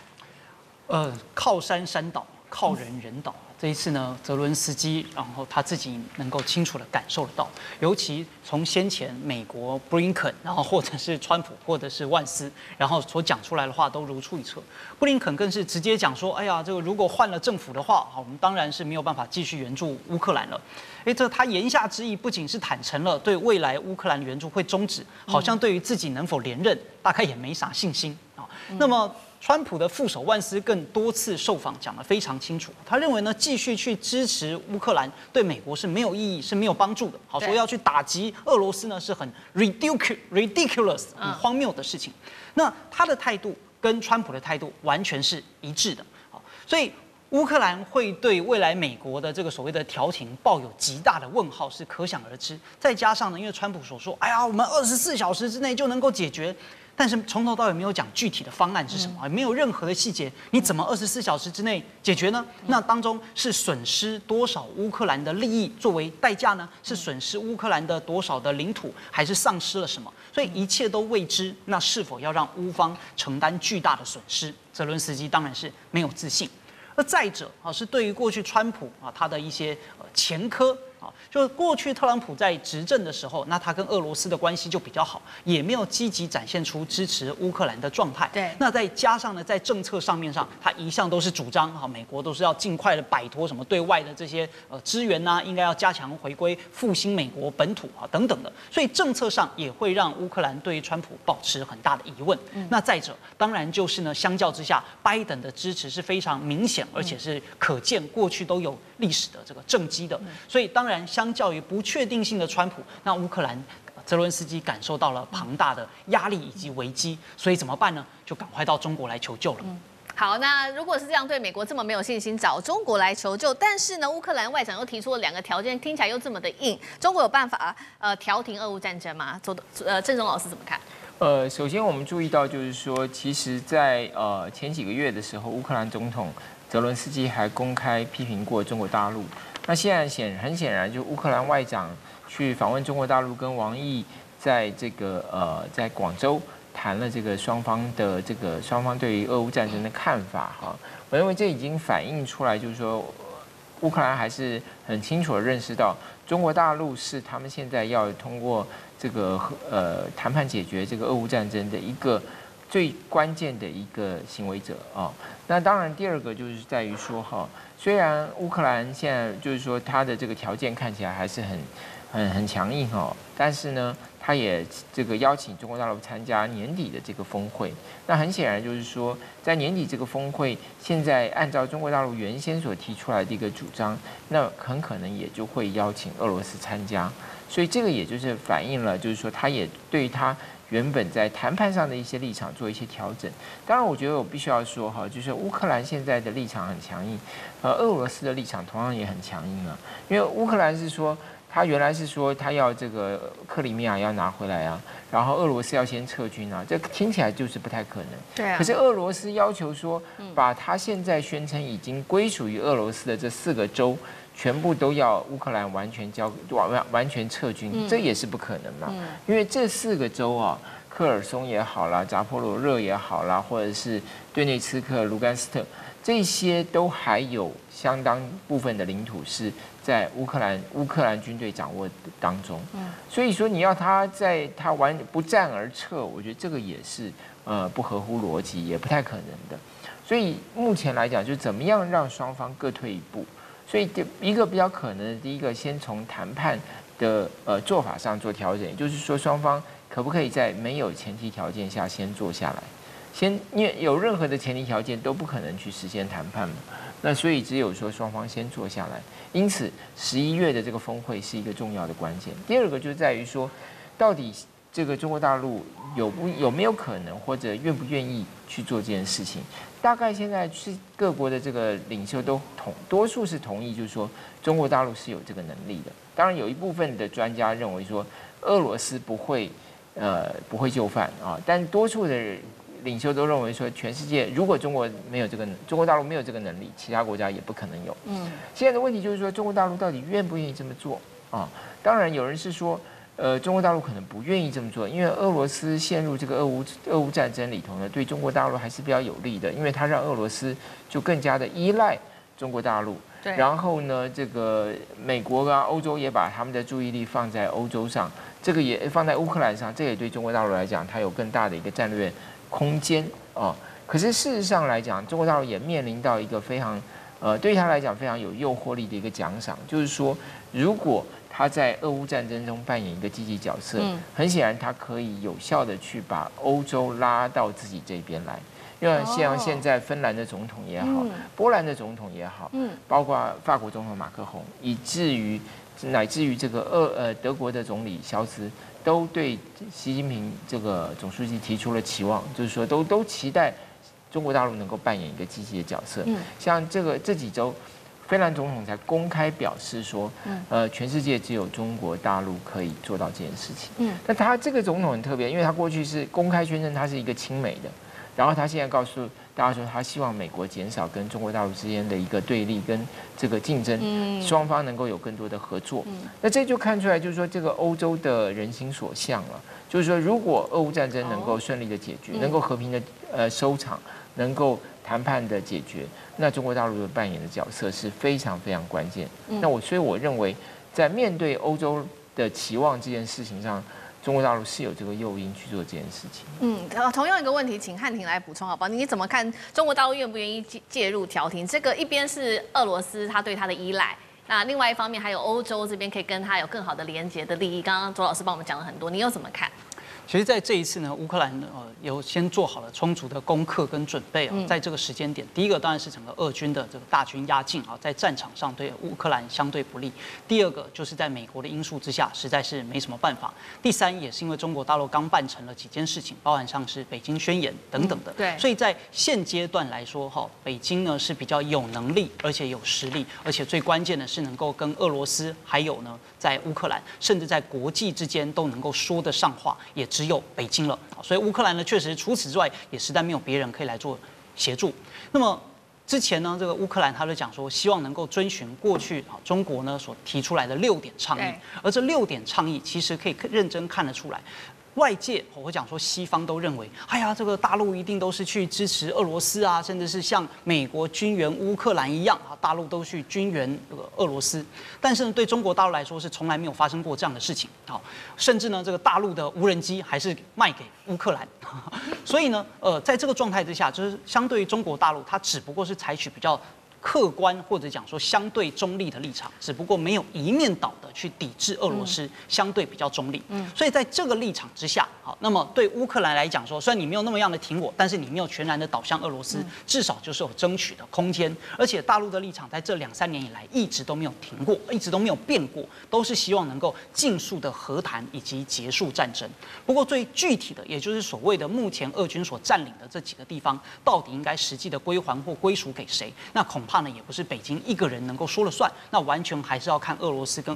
靠山山倒，靠人人倒，这一次呢，泽伦斯基然后他自己能够清楚地感受得到，尤其从先前美国布林肯，然后或者是川普，或者是万斯，然后所讲出来的话都如出一辙。布林肯更是直接讲说：“哎呀，这个如果换了政府的话，我们当然是没有办法继续援助乌克兰了。”哎，这他言下之意不仅是坦诚了对未来乌克兰援助会终止，好像对于自己能否连任，大概也没啥信心啊。那么，川普的副手万斯更多次受访讲得非常清楚，他认为呢，继续去支持乌克兰对美国是没有意义、是没有帮助的。好，说要去打击俄罗斯呢，是很 ridiculous 很荒谬的事情。那他的态度跟川普的态度完全是一致的。好，所以乌克兰会对未来美国的这个所谓的调停抱有极大的问号是可想而知。再加上呢，因为川普所说，哎呀，我们24小时之内就能够解决。但是从头到尾没有讲具体的方案是什么，也没有任何的细节，你怎么24小时之内解决呢？那当中是损失多少乌克兰的利益作为代价呢？是损失乌克兰的多少的领土，还是丧失了什么？所以一切都未知。那是否要让乌方承担巨大的损失？泽伦斯基当然是没有自信。而再者啊，是对于过去川普啊他的一些前科。就是过去特朗普在执政的时候，那他跟俄罗斯的关系就比较好，也没有积极展现出支持乌克兰的状态。对，那再加上呢，在政策上面上，他一向都是主张哈，美国都是要尽快的摆脱什么对外的这些支援呐，应该要加强回归复兴美国本土啊等等的，所以政策上也会让乌克兰对于川普保持很大的疑问。那再者，当然就是呢，相较之下，拜登的支持是非常明显，而且是可见过去都有历史的这个政绩的，所以当然。相较于不确定性的川普，那乌克兰泽伦斯基感受到了庞大的压力以及危机，所以怎么办呢？就赶快到中国来求救了。好，那如果是这样，对美国这么没有信心，找中国来求救，但是呢，乌克兰外长又提出了2个条件，听起来又这么的硬，中国有办法调停俄乌战争吗？郑宗老师怎么看？首先我们注意到就是说，其实在前几个月的时候，乌克兰总统泽伦斯基还公开批评过中国大陆。那现在很显然，就乌克兰外长去访问中国大陆，跟王毅在这个在广州谈了这个双方对于俄乌战争的看法哈。我认为这已经反映出来，就是说乌克兰还是很清楚的认识到，中国大陆是他们现在要通过这个谈判解决这个俄乌战争的一个最关键的一个行为者啊。那当然，第二个就是在于说哈。虽然乌克兰现在就是说它的这个条件看起来还是很强硬哦，但是呢，它也这个邀请中国大陆参加年底的这个峰会。那很显然就是说，在年底这个峰会，现在按照中国大陆原先所提出来的一个主张，那很可能也就会邀请俄罗斯参加。所以这个也就是反映了，就是说它也对它原本在谈判上的一些立场做一些调整。当然，我觉得我必须要说哈，就是乌克兰现在的立场很强硬，俄罗斯的立场同样也很强硬啊。因为乌克兰是说，他原来是说他要这个克里米亚要拿回来啊，然后俄罗斯要先撤军啊，这听起来就是不太可能。对啊。可是俄罗斯要求说，把他现在宣称已经归属于俄罗斯的这4个州。全部都要乌克兰完全撤军，这也是不可能嘛？因为这4个州啊，赫尔松也好啦，扎波罗热也好啦，或者是顿内茨克、卢甘斯克，这些都还有相当部分的领土是在乌克兰军队掌握当中。所以说你要他在他不战而撤，我觉得这个也是不合乎逻辑，也不太可能的。所以目前来讲，就怎么样让双方各退一步。所以一个比较可能的，第一个先从谈判的做法上做调整，也就是说双方可不可以在没有前提条件下先坐下来，因为有任何的前提条件都不可能去实现谈判嘛，那所以只有说双方先坐下来。因此11月的这个峰会是一个重要的关键。第二个就在于说，到底这个中国大陆有没有可能或者愿不愿意去做这件事情。大概现在是各国的这个领袖都多数是同意，就是说中国大陆是有这个能力的。当然有一部分的专家认为说俄罗斯不会就范啊，但多数的领袖都认为说，全世界如果中国大陆没有这个能力，其他国家也不可能有。现在的问题就是说，中国大陆到底愿不愿意这么做啊？当然有人是说，中国大陆可能不愿意这么做，因为俄罗斯陷入这个俄乌战争里头呢，对中国大陆还是比较有利的，因为它让俄罗斯就更加的依赖中国大陆，然后呢，这个美国啊、欧洲也把他们的注意力放在欧洲上，这个也放在乌克兰上，这也对中国大陆来讲，它有更大的一个战略空间啊。可是事实上来讲，中国大陆也面临到一个非常，对他来讲非常有诱惑力的一个奖赏，就是说，如果他在俄乌战争中扮演一个积极角色，很显然他可以有效的去把欧洲拉到自己这边来。 因为像现在芬兰的总统也好，波兰的总统也好，包括法国总统马克宏，乃至于这个德国的总理肖兹，都对习近平这个总书记提出了期望，就是说都期待中国大陆能够扮演一个积极的角色。像这几周，芬兰总统才公开表示说，全世界只有中国大陆可以做到这件事情。那他这个总统很特别，因为他过去是公开宣称他是一个亲美的。 然后他现在告诉大家说，他希望美国减少跟中国大陆之间的一个对立跟这个竞争，双方能够有更多的合作。那这就看出来，就是说这个欧洲的人心所向了，就是说如果俄乌战争能够顺利的解决，能够和平的收场，能够谈判的解决，那中国大陆的扮演的角色是非常非常关键。所以我认为，在面对欧洲的期望这件事情上。 中国大陆是有这个诱因去做这件事情。同样一个问题，请汉庭来补充好不好？你怎么看中国大陆愿不愿意介入调停？这个一边是俄罗斯他对他的依赖，那另外一方面还有欧洲这边可以跟他有更好的连结的利益。刚刚周老师帮我们讲了很多，你又怎么看？其实，在这一次呢，乌克兰有先做好了充足的功课跟准备啊，在这个时间点，第一个当然是整个俄军的这个大军压境啊，在战场上对乌克兰相对不利；第二个就是在美国的因素之下，实在是没什么办法；第三也是因为中国大陆刚办成了几件事情，包含像是北京宣言等等的。对，所以在现阶段来说哈，北京呢是比较有能力，而且有实力，而且最关键的是能够跟俄罗斯还有呢在乌克兰，甚至在国际之间都能够说得上话，也。 只有北京了，所以乌克兰呢，确实除此之外也实在没有别人可以来做协助。那么之前呢，这个乌克兰他就讲说，希望能够遵循过去中国呢所提出来的6点倡议，而这6点倡议其实可以认真看得出来。 外界我会讲说，西方都认为，哎呀，这个大陆一定都是去支持俄罗斯啊，甚至是像美国军援乌克兰一样啊，大陆都去军援这个俄罗斯。但是呢，对中国大陆来说是从来没有发生过这样的事情啊，甚至呢，这个大陆的无人机还是卖给乌克兰。所以呢，在这个状态之下，就是相对于中国大陆，它只不过是采取比较。 客观或者讲说相对中立的立场，只不过没有一面倒的去抵制俄罗斯，相对比较中立。所以在这个立场之下，好，那么对乌克兰来讲说，虽然你没有那么样的挺我，但是你没有全然的倒向俄罗斯，至少就是有争取的空间。而且大陆的立场在这2、3年以来一直都没有停过，一直都没有变过，都是希望能够尽速的和谈以及结束战争。不过最具体的，也就是所谓的目前俄军所占领的这几个地方，到底应该实际的归还或归属给谁，那恐怕。 也不是北京一个人能够说了算，那完全还是要看俄罗斯跟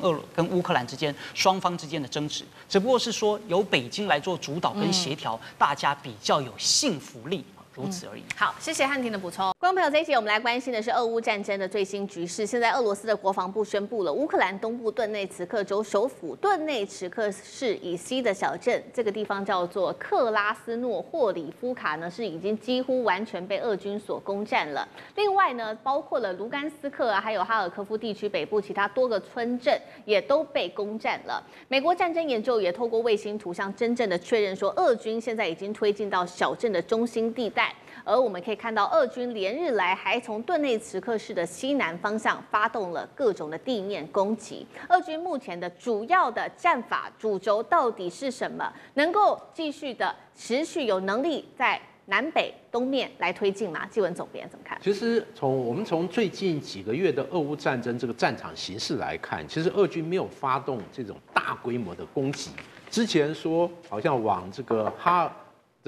乌克兰之间双方之间的争执，只不过是说由北京来做主导跟协调，大家比较有信服力。 如此而已。好，谢谢汉庭的补充。观众朋友，这一节我们来关心的是俄乌战争的最新局势。现在，俄罗斯的国防部宣布了，乌克兰东部顿内茨克州首府顿内茨克市以西的小镇，这个地方叫做克拉斯诺霍里夫卡呢，是已经几乎完全被俄军所攻占了。另外呢，包括了卢甘斯克啊，还有哈尔科夫地区北部其他多个村镇也都被攻占了。美国战争研究也透过卫星图像真正的确认说，俄军现在已经推进到小镇的中心地带。 而我们可以看到，俄军连日来还从顿内茨克市的西南方向发动了各种的地面攻击。俄军目前的主要的战法主轴到底是什么？能够继续的持续有能力在南北东面来推进吗？纪文总编怎么看？其实我们从最近几个月的俄乌战争这个战场形势来看，其实俄军没有发动这种大规模的攻击。之前说好像往这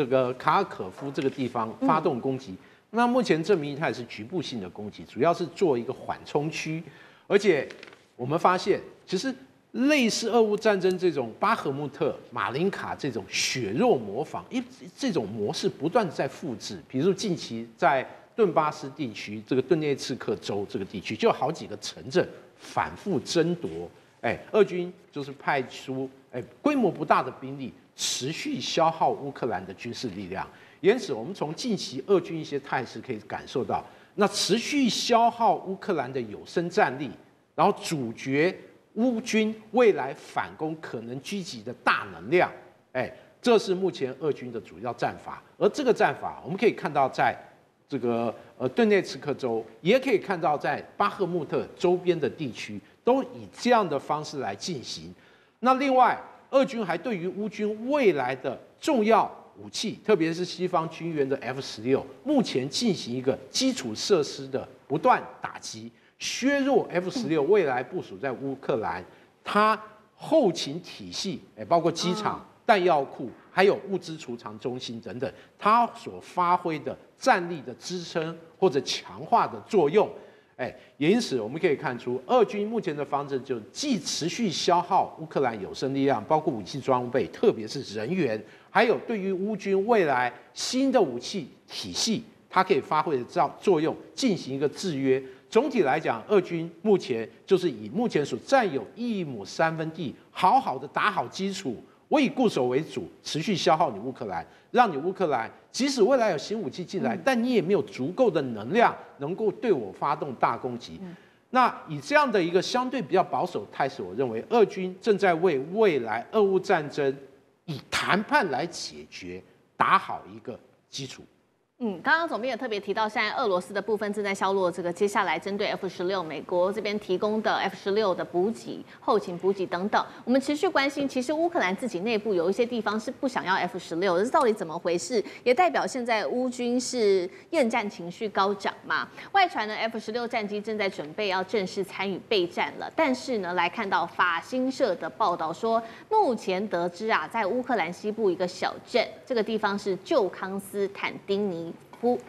个卡尔可夫这个地方发动攻击，那目前证明它也是局部性的攻击，主要是做一个缓冲区。而且我们发现，其实类似俄乌战争这种巴赫穆特、马林卡这种血肉模仿，这种模式不断在复制。比如近期在顿巴斯地区，这个顿涅茨克州这个地区，就有好几个城镇反复争夺。俄军就是派出规模不大的兵力。 持续消耗乌克兰的军事力量，因此我们从近期俄军一些态势可以感受到，那持续消耗乌克兰的有生战力，然后阻绝乌军未来反攻可能狙击的大能量。哎，这是目前俄军的主要战法。而这个战法，我们可以看到，在这个顿涅茨克州，也可以看到在巴赫穆特周边的地区，都以这样的方式来进行。那另外，俄军还对于乌军未来的重要武器，特别是西方军援的 F-16，目前进行一个基础设施的不断打击，削弱 F-16未来部署在乌克兰它后勤体系，包括机场、弹药库，还有物资储藏中心等等，它所发挥的战力的支撑或者强化的作用。也因此我们可以看出，俄军目前的方针就既持续消耗乌克兰有生力量，包括武器装备，特别是人员，还有对于乌军未来新的武器体系，它可以发挥的作用进行一个制约。总体来讲，俄军目前就是以目前所占有1亩3分地，好好的打好基础，我以固守为主，持续消耗你乌克兰，让你乌克兰即使未来有新武器进来，但你也没有足够的能量能够对我发动大攻击。那以这样的一个相对比较保守态势，我认为俄军正在为未来俄乌战争以谈判来解决打好一个基础。刚刚总编也特别提到，现在俄罗斯的部分正在削弱这个接下来针对 F-16 美国这边提供的 F-16 的补给、后勤补给等等。我们持续关心，其实乌克兰自己内部有一些地方是不想要 F-16， 这是到底怎么回事？也代表现在乌军是厌战情绪高涨嘛？外传呢 F-16 战机正在准备要正式参与备战了，但是呢，来看到法新社的报道说，目前得知啊，在乌克兰西部一个小镇，这个地方是旧康斯坦丁尼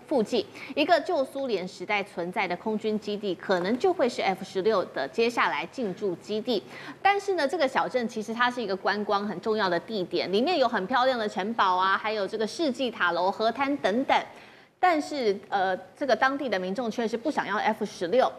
附近一个旧苏联时代存在的空军基地，可能就会是 F-16 的接下来进驻基地。但是呢，这个小镇其实它是一个观光很重要的地点，里面有很漂亮的城堡啊，还有这个世纪塔楼、河滩等等。但是这个当地的民众却是不想要 F-16。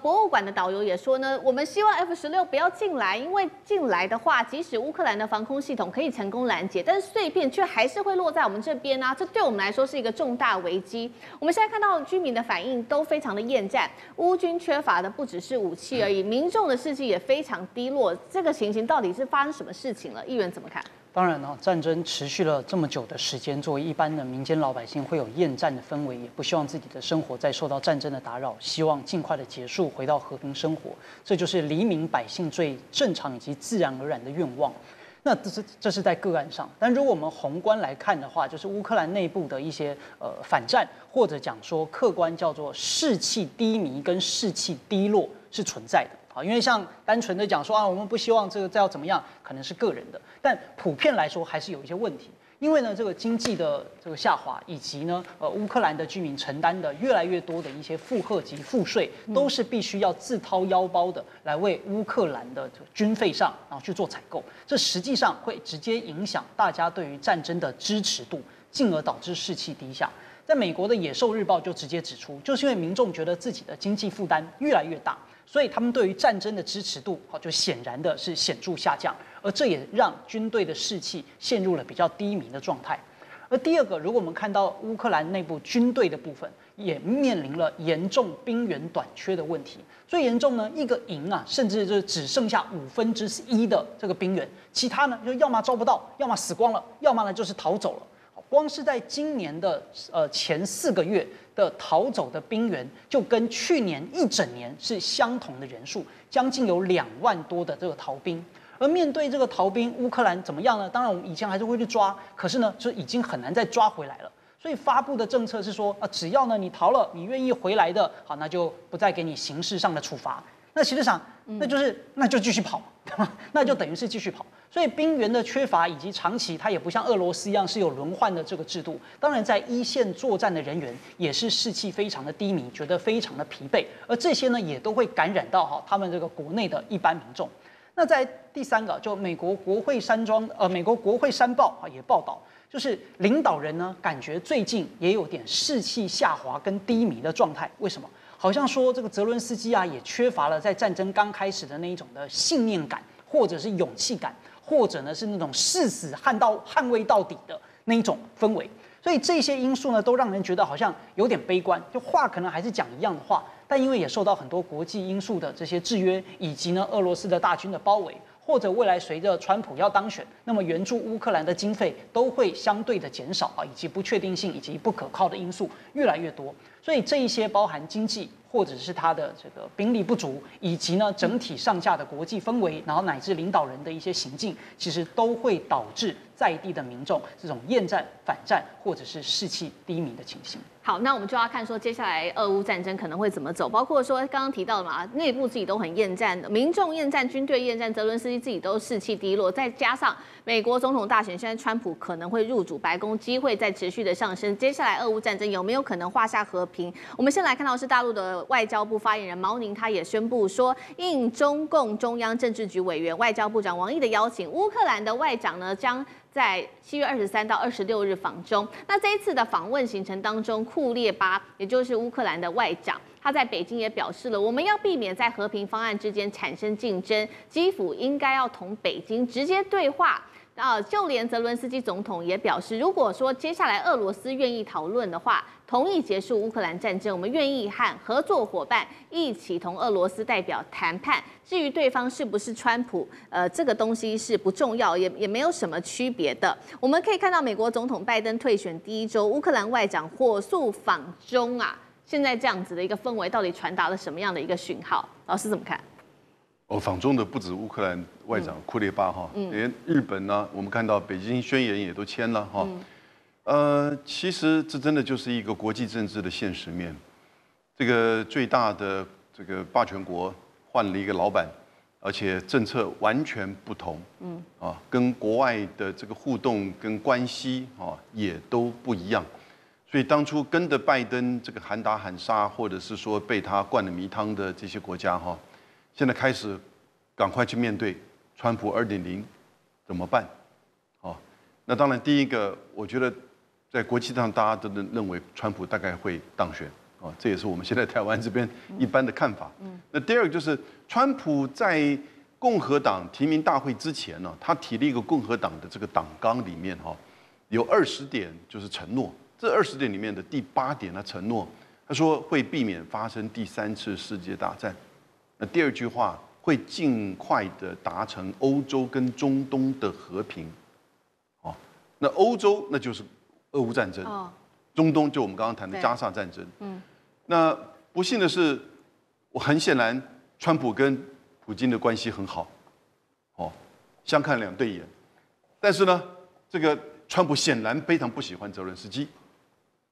博物馆的导游也说呢，我们希望 F-16 不要进来，因为进来的话，即使乌克兰的防空系统可以成功拦截，但是碎片却还是会落在我们这边啊，这对我们来说是一个重大危机。我们现在看到居民的反应都非常的厌战，乌军缺乏的不只是武器而已，民众的士气也非常低落。这个情形到底是发生什么事情了？议员怎么看？当然了，战争持续了这么久的时间，作为一般的民间老百姓会有厌战的氛围，也不希望自己的生活再受到战争的打扰，希望尽快的结束，回到和平生活，这就是黎民百姓最正常以及自然而然的愿望。那这是在个案上，但如果我们宏观来看的话，就是乌克兰内部的一些反战，或者讲说客观叫做士气低迷跟士气低落是存在的。好，因为像单纯的讲说啊，我们不希望这个再要怎么样，可能是个人的，但普遍来说还是有一些问题。因为呢，这个经济的这个下滑，以及呢，乌克兰的居民承担的越来越多的一些负荷及赋税，都是必须要自掏腰包的来为乌克兰的军费上，然后去做采购。这实际上会直接影响大家对于战争的支持度，进而导致士气低下。在美国的《野兽日报》就直接指出，就是因为民众觉得自己的经济负担越来越大，所以他们对于战争的支持度，就显然的是显著下降，而这也让军队的士气陷入了比较低迷的状态。而第二个，如果我们看到乌克兰内部军队的部分，也面临了严重兵源短缺的问题。最严重呢，一个营啊，甚至就是只剩下1/5的这个兵源，其他呢就要么招不到，要么死光了，要么呢就是逃走了。光是在今年的前4个月的逃走的兵员，就跟去年一整年是相同的人数，将近有2万多的这个逃兵。而面对这个逃兵，乌克兰怎么样呢？当然我们以前还是会去抓，可是呢，就已经很难再抓回来了。所以发布的政策是说，只要呢你逃了，你愿意回来的，好，那就不再给你刑事上的处罚。那其实上，那就继续跑，那就等于是继续跑。所以兵源的缺乏以及长期，它也不像俄罗斯一样是有轮换的这个制度。当然，在一线作战的人员也是士气非常的低迷，觉得非常的疲惫，而这些呢也都会感染到他们这个国内的一般民众。那在第三个，就美国国会山报也报道，就是领导人呢感觉最近也有点士气下滑跟低迷的状态，为什么？好像说这个泽伦斯基啊，也缺乏了在战争刚开始的那一种的信念感，或者是勇气感，或者呢是那种誓死捍卫到底的那一种氛围。所以这些因素呢，都让人觉得好像有点悲观，就话可能还是讲一样的话，但因为也受到很多国际因素的这些制约，以及呢俄罗斯的大军的包围，或者未来随着川普要当选，那么援助乌克兰的经费都会相对的减少啊，以及不确定性以及不可靠的因素越来越多，所以这一些包含经济。 或者是他的这个兵力不足，以及呢整体上下的国际氛围，然后乃至领导人的一些行径，其实都会导致在地的民众这种厌战、反战或者是士气低迷的情形。好，那我们就要看说接下来俄乌战争可能会怎么走，包括说刚刚提到的嘛，内部自己都很厌战，民众厌战，军队厌战，泽伦斯基自己都士气低落，再加上美国总统大选，现在川普可能会入主白宫，机会在持续的上升。接下来俄乌战争有没有可能画下和平？我们先来看到是大陆的。 外交部发言人毛宁他也宣布说，应中共中央政治局委员、外交部长王毅的邀请，乌克兰的外长呢将在7月23到26日访中。那这一次的访问行程当中，库列巴也就是乌克兰的外长，他在北京也表示了，我们要避免在和平方案之间产生竞争，基辅应该要同北京直接对话。 就连泽伦斯基总统也表示，如果说接下来俄罗斯愿意讨论的话，同意结束乌克兰战争，我们愿意和合作伙伴一起同俄罗斯代表谈判。至于对方是不是川普，这个东西是不重要，也没有什么区别的。我们可以看到，美国总统拜登退选第一周，乌克兰外长火速访中啊，现在这样子的一个氛围，到底传达了什么样的一个讯号？老师怎么看？ 哦，访中的不止乌克兰外长库列巴哈，连日本呢，我们看到北京宣言也都签了哈。其实这真的就是一个国际政治的现实面。这个最大的这个霸权国换了一个老板，而且政策完全不同，啊，跟国外的这个互动跟关系啊也都不一样。所以当初跟着拜登这个喊打喊杀，或者是说被他灌了迷汤的这些国家哈。 现在开始，赶快去面对川普 2.0 怎么办？哦，那当然，第一个，我觉得在国际上大家都认为川普大概会当选啊，这也是我们现在台湾这边一般的看法。那第二个就是川普在共和党提名大会之前呢，他提了一个共和党的这个党纲里面哈，有20点就是承诺，这20点里面的第8点他承诺，他说会避免发生第3次世界大战。 那第二句话会尽快的达成欧洲跟中东的和平，哦，那欧洲那就是俄乌战争，中东就我们刚刚谈的加沙战争，那不幸的是，很显然，川普跟普京的关系很好，哦，相看两对眼，但是呢，这个川普显然非常不喜欢泽伦斯基。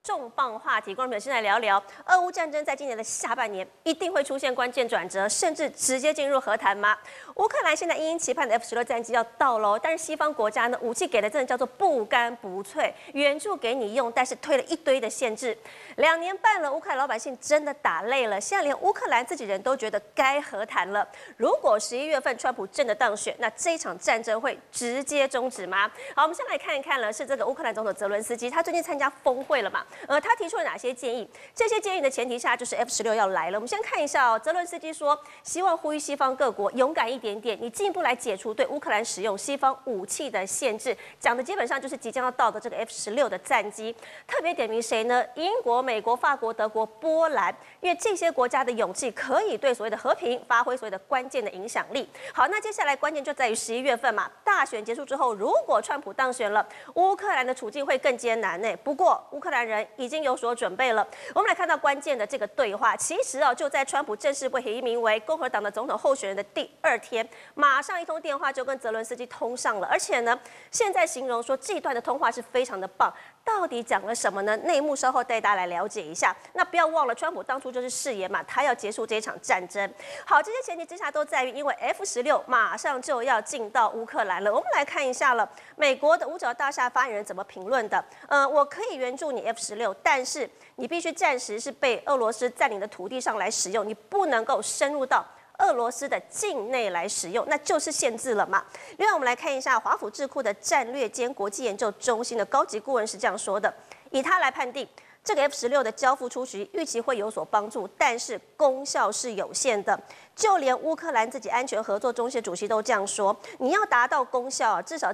重磅话题，观众朋友，先来聊聊俄乌战争在今年的下半年一定会出现关键转折，甚至直接进入和谈吗？乌克兰现在殷殷期盼的 F-16战机要到喽，但是西方国家呢，武器给的真的叫做不干不脆，援助给你用，但是推了一堆的限制。2年半了，乌克兰老百姓真的打累了，现在连乌克兰自己人都觉得该和谈了。如果11月份川普真的当选，那这一场战争会直接终止吗？好，我们先来看一看呢，是这个乌克兰总统泽伦斯基，他最近参加峰会了嘛？ 他提出了哪些建议？这些建议的前提下，就是 F-16要来了。我们先看一下哦，泽伦斯基说，希望呼吁西方各国勇敢一点点，你进一步来解除对乌克兰使用西方武器的限制。讲的基本上就是即将要到的这个 F-16的战机，特别点名谁呢？英国、美国、法国、德国、波兰，因为这些国家的勇气可以对所谓的和平发挥所谓的关键的影响力。好，那接下来关键就在于11月份嘛，大选结束之后，如果川普当选了，乌克兰的处境会更艰难呢。不过乌克兰人 已经有所准备了。我们来看到关键的这个对话，其实啊，就在川普正式被提名为共和党的总统候选人的第2天，马上一通电话就跟泽伦斯基通上了。而且呢，现在形容说这一段的通话是非常的棒。到底讲了什么呢？内幕稍后带大家来了解一下。那不要忘了，川普当初就是誓言嘛，他要结束这一场战争。好，这些前提之下都在于，因为 F-16马上就要进到乌克兰了。我们来看一下了，美国的五角大厦发言人怎么评论的？我可以援助你 F-16， 但是你必须暂时是被俄罗斯占领的土地上来使用，你不能够深入到 俄罗斯的境内来使用，那就是限制了嘛。另外，我们来看一下华府智库的战略兼国际研究中心的高级顾问是这样说的：以他来判定，这个 F-16的交付初期预期会有所帮助，但是功效是有限的。就连乌克兰自己安全合作中心主席都这样说：你要达到功效，至少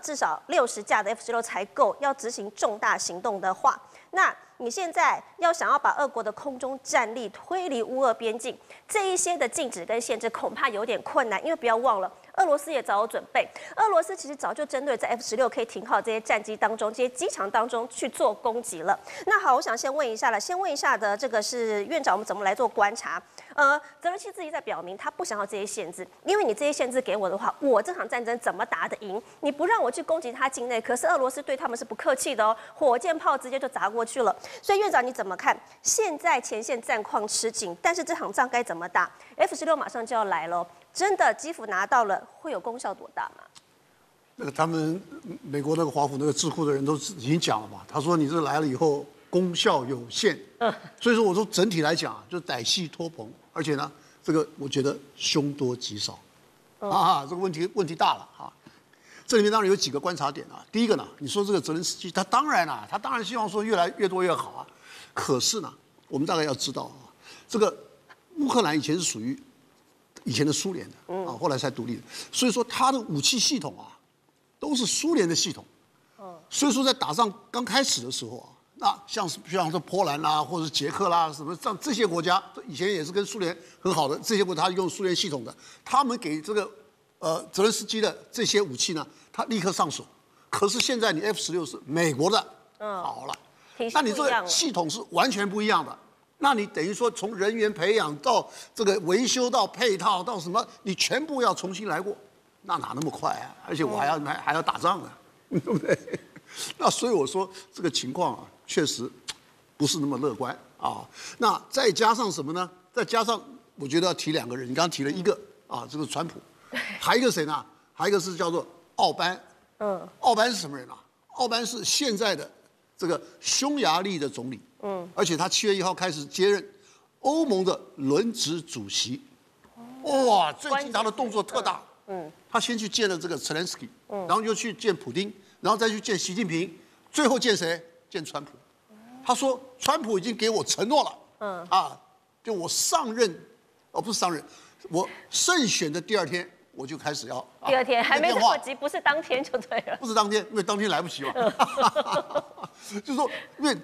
60架的 F-16才够。要执行重大行动的话，那你现在要想要把俄国的空中战力推离乌俄边境，这一些的禁止跟限制恐怕有点困难，因为不要忘了，俄罗斯也早有准备。俄罗斯其实早就针对在 F-16可以停靠这些战机当中、这些机场当中去做攻击了。那好，我想先问一下的这个是院长，我们怎么来做观察？泽连斯基自己在表明他不想要这些限制，因为你这些限制给我的话，我这场战争怎么打得赢？你不让我去攻击他境内，可是俄罗斯对他们是不客气的哦，火箭炮直接就砸过去了。所以院长你怎么看？现在前线战况吃紧，但是这场仗该怎么打 ？F-16马上就要来了，真的基辅拿到了，会有功效多大吗？那个他们美国那个华府那个智库的人都已经讲了嘛，他说你这来了以后功效有限，所以说我说整体来讲啊，就歹戏拖棚，而且呢，这个我觉得凶多吉少，啊，这个问题大了啊。这里面当然有几个观察点啊。第一个呢，你说这个泽连斯基，他当然希望说越来越多越好啊。可是呢，我们大概要知道啊，这个乌克兰以前是属于以前的苏联的啊，后来才独立的，所以说他的武器系统啊，都是苏联的系统。所以说在打仗刚开始的时候啊，那像是波兰啦，或者是捷克啦，什么像这些国家，以前也是跟苏联很好的这些国家，他用苏联系统的，他们给这个。泽连斯基的这些武器呢，他立刻上手。可是现在你 F-16是美国的，好了，那你这个系统是完全不一样的。那你等于说从人员培养到这个维修到配套到什么，你全部要重新来过，那哪那么快啊？而且我还要打仗呢，对不对？那所以我说这个情况啊，确实不是那么乐观啊。那再加上什么呢？再加上我觉得要提两个人，你刚刚提了一个啊，这个川普。还有一个谁呢？还有一个是叫做奥班。奥班是什么人啊？奥班是现在的这个匈牙利的总理。而且他7月1号开始接任欧盟的轮值主席。哇，最近他的动作特大。他先去见了这个泽连斯基，然后又去见普丁，然后再去见习近平，最后见谁？见川普。他说，川普已经给我承诺了。就我上任，不是上任，我胜选的第二天。我就开始要、第二天还没这么急，不是当天就对了。不是当天，因为当天来不及嘛。就是说，因为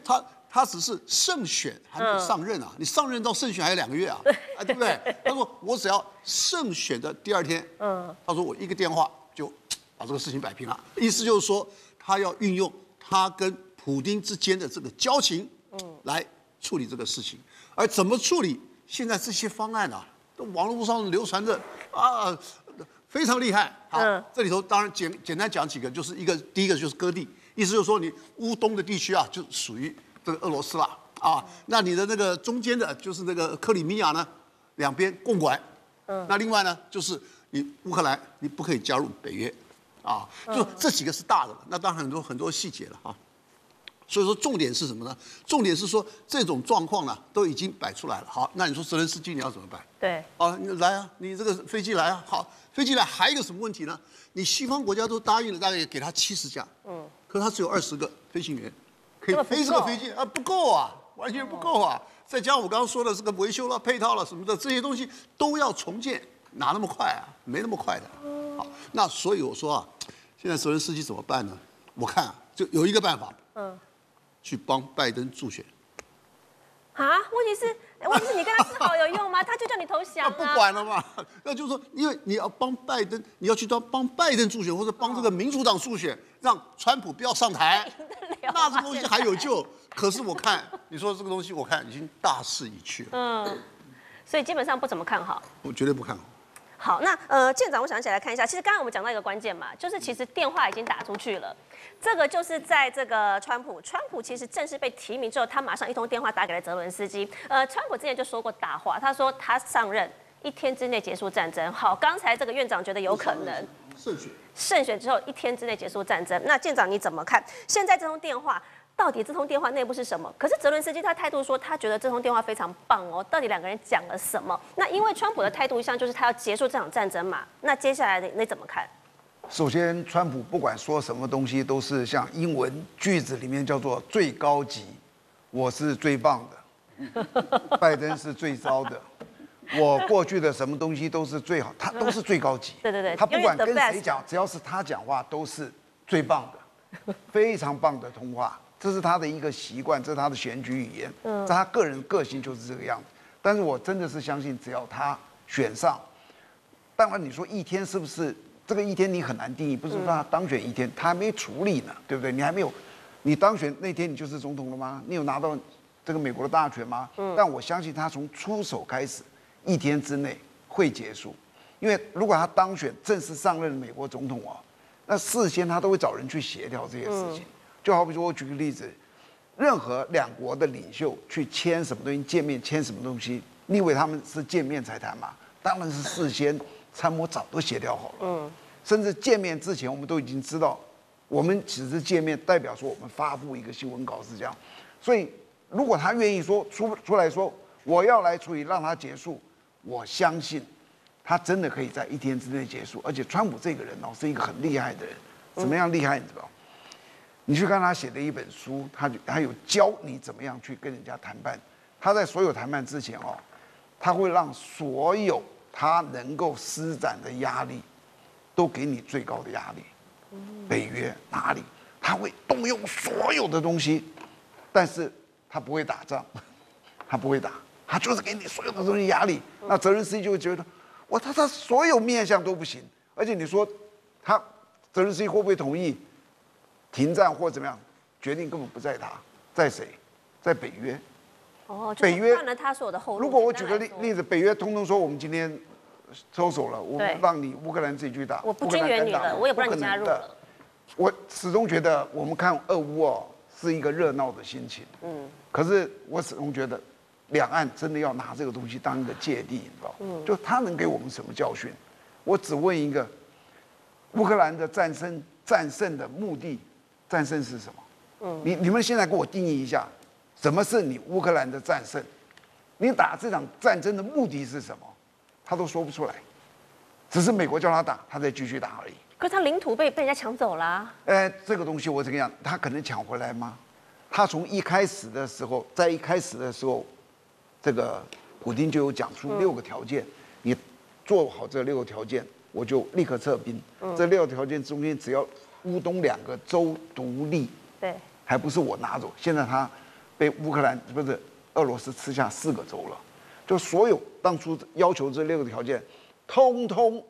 他只是胜选，还没有上任啊。你上任到胜选还有2个月啊，对不对？他说我只要胜选的第二天，他说我一个电话就把这个事情摆平了。意思就是说，他要运用他跟普丁之间的这个交情，来处理这个事情。而怎么处理，现在这些方案啊，网络上流传着啊。非常厉害，好，这里头当然简单讲几个，就是第一个就是割地，意思就是说你乌东的地区啊，就属于这个俄罗斯啦，那你的那个中间的，就是那个克里米亚呢，两边共管，那另外呢，就是你乌克兰你不可以加入北约，就这几个是大的，那当然很多细节了，所以说重点是什么呢？重点是说这种状况呢都已经摆出来了。好，那你说泽连斯基你要怎么办？对，来啊，你这个飞机来啊，好，飞机来还有一个什么问题呢？你西方国家都答应了，大概给他70架，可是他只有20个飞行员，可以飞这个飞机啊，不够啊，完全不够啊。再加上我刚刚说的这个维修了、配套了什么的这些东西都要重建，哪那么快啊？没那么快的。好，那所以我说啊，现在泽连斯基怎么办呢？我看啊，就有一个办法。去帮拜登助选，问题是你跟他示好有用吗？他就叫你投降啊！不管了嘛，那就是说，因为你要帮拜登，你要去帮拜登助选，或者帮这个民主党助选，让川普不要上台，那这个东西还有救。可是我看你说这个东西，我看已经大势已去了。所以基本上不怎么看好，我绝对不看好。好，那舰长，我想起来看一下，其实刚刚我们讲到一个关键嘛，就是其实电话已经打出去了，这个就是在这个川普其实正式被提名之后，他马上一通电话打给了泽伦斯基。川普之前就说过大话，他说他上任1天之内结束战争。好，刚才这个院长觉得有可能胜选之后1天之内结束战争，那舰长你怎么看？现在这通电话到底这通电话内部是什么？可是泽伦斯基他态度说，他觉得这通电话非常棒哦。到底两个人讲了什么？那因为川普的态度一向就是他要结束这场战争嘛。那接下来你怎么看？首先，川普不管说什么东西都是像英文句子里面叫做最高级，我是最棒的，拜登是最糟的，我过去的什么东西都是最好，他都是最高级。对对对，他不管跟谁讲，只要是他讲话都是最棒的，非常棒的通话。这是他的一个习惯，这是他的选举语言，这是他个人个性就是这个样子。但是我真的是相信，只要他选上，当然你说一天是不是？ 这个一天你很难定义，不是说他当选一天，他还没处理呢，对不对？你还没有，你当选那天你就是总统了吗？你有拿到这个美国的大权吗？但我相信他从出手开始，一天之内会结束，因为如果他当选正式上任的美国总统啊，那事先他都会找人去协调这些事情。就好比说，我举个例子，任何两国的领袖去签什么东西，见面签什么东西，你以为他们是见面才谈吗？当然是事先。 参谋早都协调好了，甚至见面之前我们都已经知道，我们只是见面，代表说我们发布一个新闻稿是这样，所以如果他愿意说出来说我要来处理，让他结束，我相信他真的可以在一天之内结束。而且川普这个人哦是一个很厉害的人，怎么样厉害你知道？你去看他写的一本书，他有教你怎么样去跟人家谈判。他在所有谈判之前哦，他会让所有。 他能够施展的压力，都给你最高的压力。北约哪里？他会动用所有的东西，但是他不会打仗，他不会打，他就是给你所有的东西压力。那泽连斯基就会觉得，他所有面向都不行。而且你说他泽连斯基会不会同意停战或怎么样？决定根本不在他，在谁？在北约。 哦，北约断了他所有的后路。如果我举个例子，北约通通说我们今天收手了，我们让你乌克兰自己去打，我不支援你了，我也不让你加入了。我始终觉得我们看俄乌哦是一个热闹的心情，可是我始终觉得两岸真的要拿这个东西当一个芥蒂，你知道？就他能给我们什么教训？我只问一个，乌克兰的战胜的目的，战胜是什么？你们现在给我定义一下。 什么是你乌克兰的战胜？你打这场战争的目的是什么？他都说不出来，只是美国叫他打，他再继续打而已。可是他领土被人家抢走了啊。这个东西我怎么样？他可能抢回来吗？他从一开始的时候，这个普丁就有讲出6个条件，你做好这6个条件，我就立刻撤兵。这6个条件中间，只要乌东2个州独立，对，还不是我拿走。现在他。 被乌克兰不是俄罗斯吃下4个州了，就所有当初要求这6个条件，通通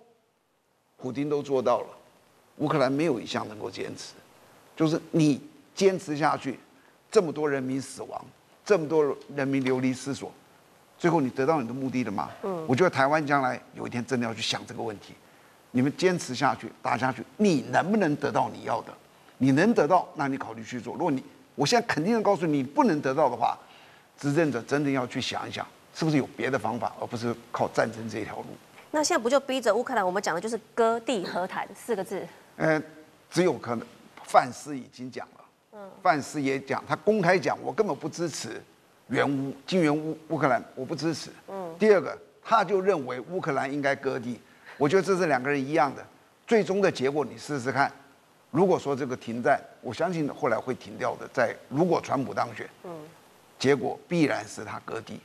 普丁都做到了，乌克兰没有一项能够坚持，就是你坚持下去，这么多人民死亡，这么多人民流离失所，最后你得到你的目的了吗？我觉得台湾将来有一天真的要去想这个问题，你们坚持下去，打下去，你能不能得到你要的？你能得到，那你考虑去做。如果你 我现在肯定的告诉你，不能得到的话，执政者真的要去想一想，是不是有别的方法，而不是靠战争这一条路。那现在不就逼着乌克兰？我们讲的就是割地和谈4个字。只有可能，范斯已经讲了，范斯也讲，他公开讲，我根本不支持金援乌克兰，我不支持。第二个，他就认为乌克兰应该割地，我觉得这是2个人一样的，最终的结果你试试看。 如果说这个停战，我相信后来会停掉的。如果川普当选，结果必然是他割地，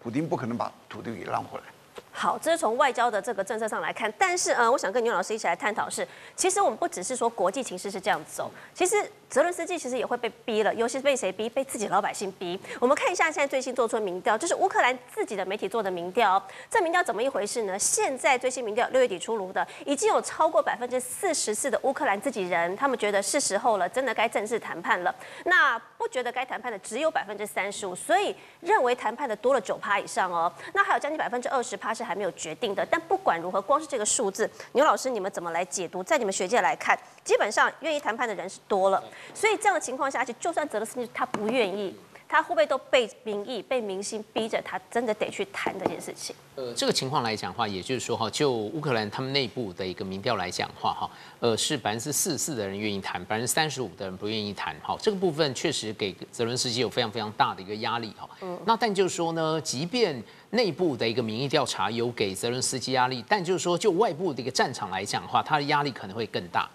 普丁不可能把土地给让回来。好，这是从外交的这个政策上来看，但是我想跟牛老师一起来探讨是，其实我们不只是说国际情势是这样走，其实泽伦斯基其实也会被逼了，尤其是被谁逼？被自己老百姓逼。我们看一下现在最新做出的民调，就是乌克兰自己的媒体做的民调，这民调怎么一回事呢？现在最新民调6月底出炉的，已经有超过44%的乌克兰自己人，他们觉得是时候了，真的该正式谈判了。那不觉得该谈判的只有35%，所以认为谈判的多了9%以上哦。那还有将近20%是还没有决定的，但不管如何，光是这个数字，牛老师你们怎么来解读？在你们学界来看，基本上愿意谈判的人是多了，所以这样的情况下去，就算泽连斯基他不愿意，他会不会都被民意、被民心逼着，他真的得去谈这件事情？这个情况来讲的话，也就是说哈，就乌克兰他们内部的一个民调来讲的话哈，是44%的人愿意谈，35%的人不愿意谈。好，这个部分确实给泽连斯基有非常非常大的一个压力哈。那但就是说呢，即便 内部的一个民意调查有给泽连斯基压力，但就是说就外部的一个战场来讲的话，他的压力可能会更大。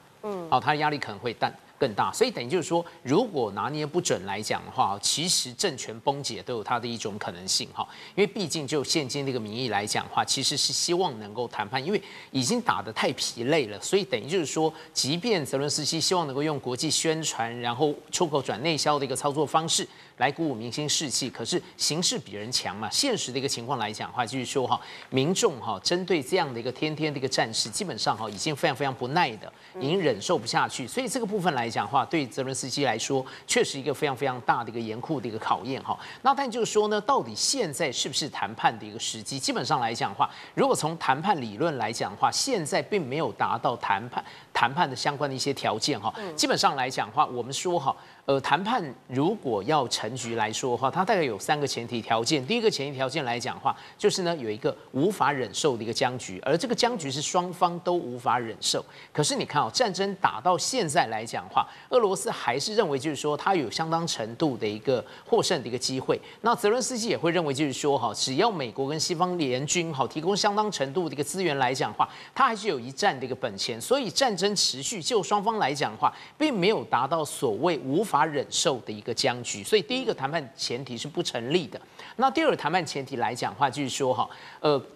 好，他的压力可能会更大。所以等于就是说，如果拿捏不准来讲的话，其实政权崩解都有它的一种可能性哈。因为毕竟就现今这个民意来讲的话，其实是希望能够谈判，因为已经打得太疲累了。所以等于就是说，即便泽伦斯基希望能够用国际宣传，然后出口转内销的一个操作方式来鼓舞民心士气，可是形势比人强嘛。现实的一个情况来讲的话，就是说哈，民众哈针对这样的一个天天的一个战事，基本上哈已经非常非常不耐的，已经忍受不下去。所以这个部分来讲的话，对泽伦斯基来说，确实一个非常非常大的一个严酷的一个考验哈。那但就是说呢，到底现在是不是谈判的一个时机？基本上来讲的话，如果从谈判理论来讲的话，现在并没有达到谈判的相关的一些条件哈。基本上来讲的话，我们说哈。谈判如果要成局来说的话，它大概有三个前提条件。第一个前提条件来讲的话，就是呢有一个无法忍受的一个僵局，而这个僵局是双方都无法忍受。可是你看哦，战争打到现在来讲的话，俄罗斯还是认为就是说它有相当程度的一个获胜的一个机会。那泽伦斯基也会认为就是说哈，只要美国跟西方联军哈提供相当程度的一个资源来讲的话，它还是有一战的一个本钱。所以战争持续就双方来讲的话，并没有达到所谓无法忍受的一个僵局，所以第一个谈判前提是不成立的。那第二个谈判前提来讲的话，就是说哈，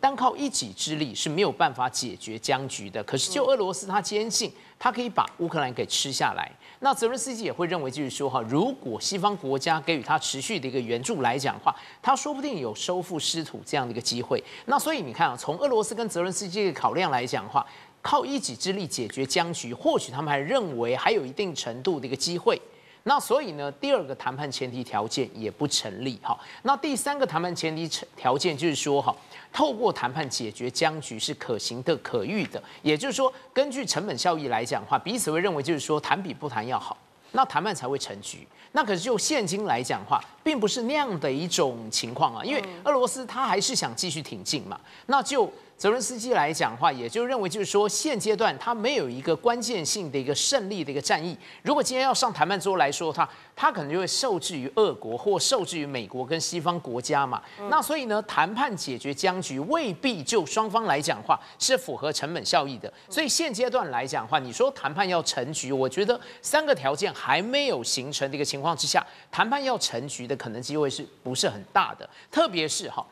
单靠一己之力是没有办法解决僵局的。可是就俄罗斯，他坚信他可以把乌克兰给吃下来。那泽伦斯基也会认为，就是说哈，如果西方国家给予他持续的一个援助来讲的话，他说不定有收复失土这样的一个机会。那所以你看啊，从俄罗斯跟泽伦斯基的考量来讲的话，靠一己之力解决僵局，或许他们还认为还有一定程度的一个机会。那所以呢，第二个谈判前提条件也不成立哈。那第三个谈判前提条件就是说哈，透过谈判解决僵局是可行的、可遇的。也就是说，根据成本效益来讲的话，彼此会认为就是说谈比不谈要好，那谈判才会成局。那可是就现今来讲的话，并不是那样的一种情况啊，因为俄罗斯他还是想继续挺进嘛。那就泽伦斯基来讲的话，也就认为就是说，现阶段他没有一个关键性的一个胜利的一个战役。如果今天要上谈判桌来说他可能就会受制于俄国或受制于美国跟西方国家嘛。那所以呢，谈判解决僵局未必就双方来讲的话是符合成本效益的。所以现阶段来讲的话，你说谈判要成局，我觉得三个条件还没有形成的一个情况之下，谈判要成局的可能机会是不是很大的？特别是哈。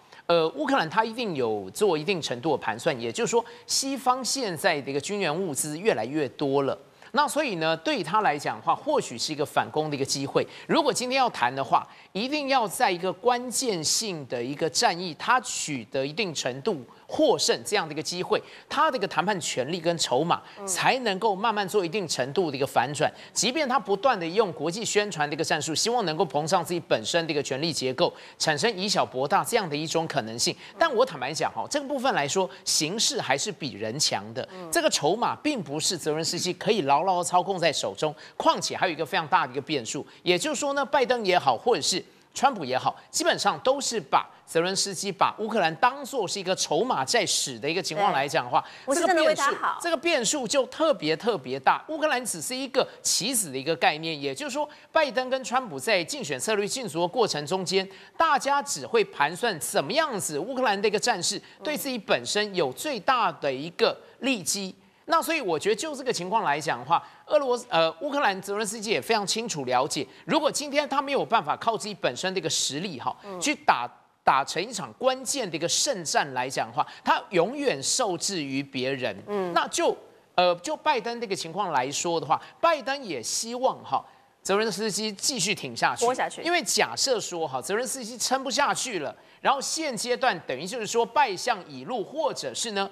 乌克兰它一定有做一定程度的盘算，也就是说，西方现在的一个军援物资越来越多了，那所以呢，对他来讲的话，或许是一个反攻的一个机会。如果今天要谈的话，一定要在一个关键性的一个战役，他取得一定程度获胜这样的一个机会，他的一个谈判权力跟筹码才能够慢慢做一定程度的一个反转。即便他不断的用国际宣传的一个战术，希望能够膨胀自己本身的一个权力结构，产生以小博大这样的一种可能性。但我坦白讲哈，这个部分来说，形势还是比人强的。这个筹码并不是泽伦斯基可以牢牢操控在手中，况且还有一个非常大的一个变数，也就是说呢，拜登也好，或者是川普也好，基本上都是把泽伦斯基把乌克兰当作是一个筹码在使的一个情况来讲的话，这个变数就特别大。乌克兰只是一个棋子的一个概念，也就是说，拜登跟川普在竞选策略竞逐的过程中间，大家只会盘算怎么样子乌克兰的一个战事对自己本身有最大的一个利基。那所以我觉得就这个情况来讲的话，乌克兰泽连斯基也非常清楚了解，如果今天他没有办法靠自己本身的一个实力哈，去打成一场关键的一个胜战来讲的话，他永远受制于别人。那就拜登这个情况来说的话，拜登也希望哈，泽连斯基继续挺下去，活下去。因为假设说哈，泽连斯基撑不下去了，然后现阶段等于就是说败相已露，或者是呢。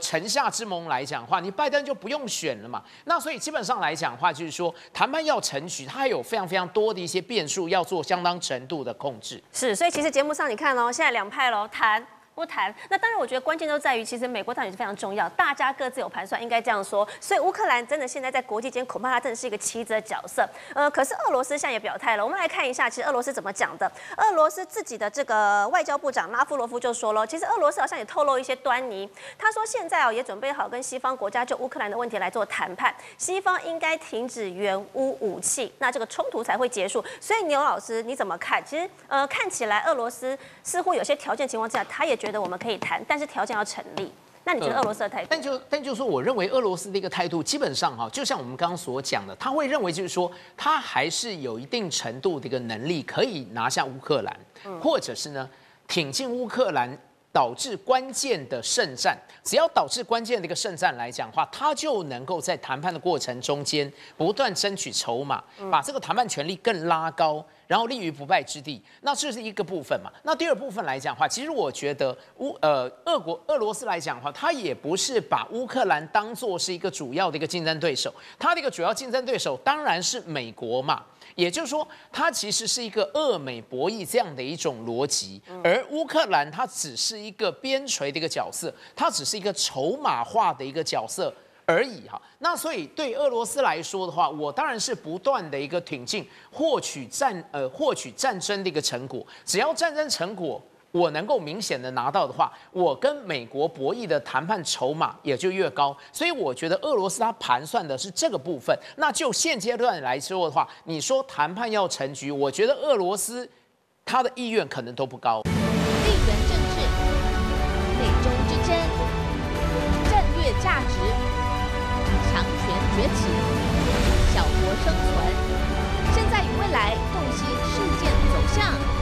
城下之盟来讲的话，你拜登就不用选了嘛。那所以基本上来讲的话，就是说谈判要成局，它还有非常非常多的一些变数要做相当程度的控制。是，所以其实节目上你看哦，现在两派喽，谈不谈？那当然，我觉得关键都在于，其实美国到底是非常重要，大家各自有盘算，应该这样说。所以乌克兰真的现在在国际间，恐怕它真的是一个棋子的角色。可是俄罗斯现在也表态了，我们来看一下，其实俄罗斯怎么讲的。俄罗斯自己的这个外交部长拉夫罗夫就说了，其实俄罗斯好像也透露一些端倪。他说现在也准备好跟西方国家就乌克兰的问题来做谈判，西方应该停止援乌武器，那这个冲突才会结束。所以牛老师你怎么看？其实看起来俄罗斯似乎有些条件情况之下，他也觉得我们可以谈，但是条件要成立。那你觉得俄罗斯的态度？但就是我认为俄罗斯的一个态度，基本上哈，就像我们刚刚所讲的，他会认为就是说，他还是有一定程度的一个能力可以拿下乌克兰，或者是呢挺进乌克兰。 导致关键的胜战，只要导致关键的一个胜战来讲的话，他就能够在谈判的过程中间不断争取筹码，把这个谈判权力更拉高，然后立于不败之地。那这是一个部分嘛？那第二部分来讲的话，其实我觉得俄罗斯来讲的话，他也不是把乌克兰当作是一个主要的一个竞争对手，他的一个主要竞争对手当然是美国嘛。 也就是说，它其实是一个俄美博弈这样的一种逻辑，而乌克兰它只是一个边陲的一个角色，它只是一个筹码化的一个角色而已哈。那所以对俄罗斯来说的话，我当然是不断的一个挺进，获取战争的一个成果，只要战争成果。 我能够明显的拿到的话，我跟美国博弈的谈判筹码也就越高，所以我觉得俄罗斯它盘算的是这个部分。那就现阶段来说的话，你说谈判要成局，我觉得俄罗斯他的意愿可能都不高。地缘政治、美中之争、战略价值、强权崛起、小国生存，现在与未来洞悉事件走向。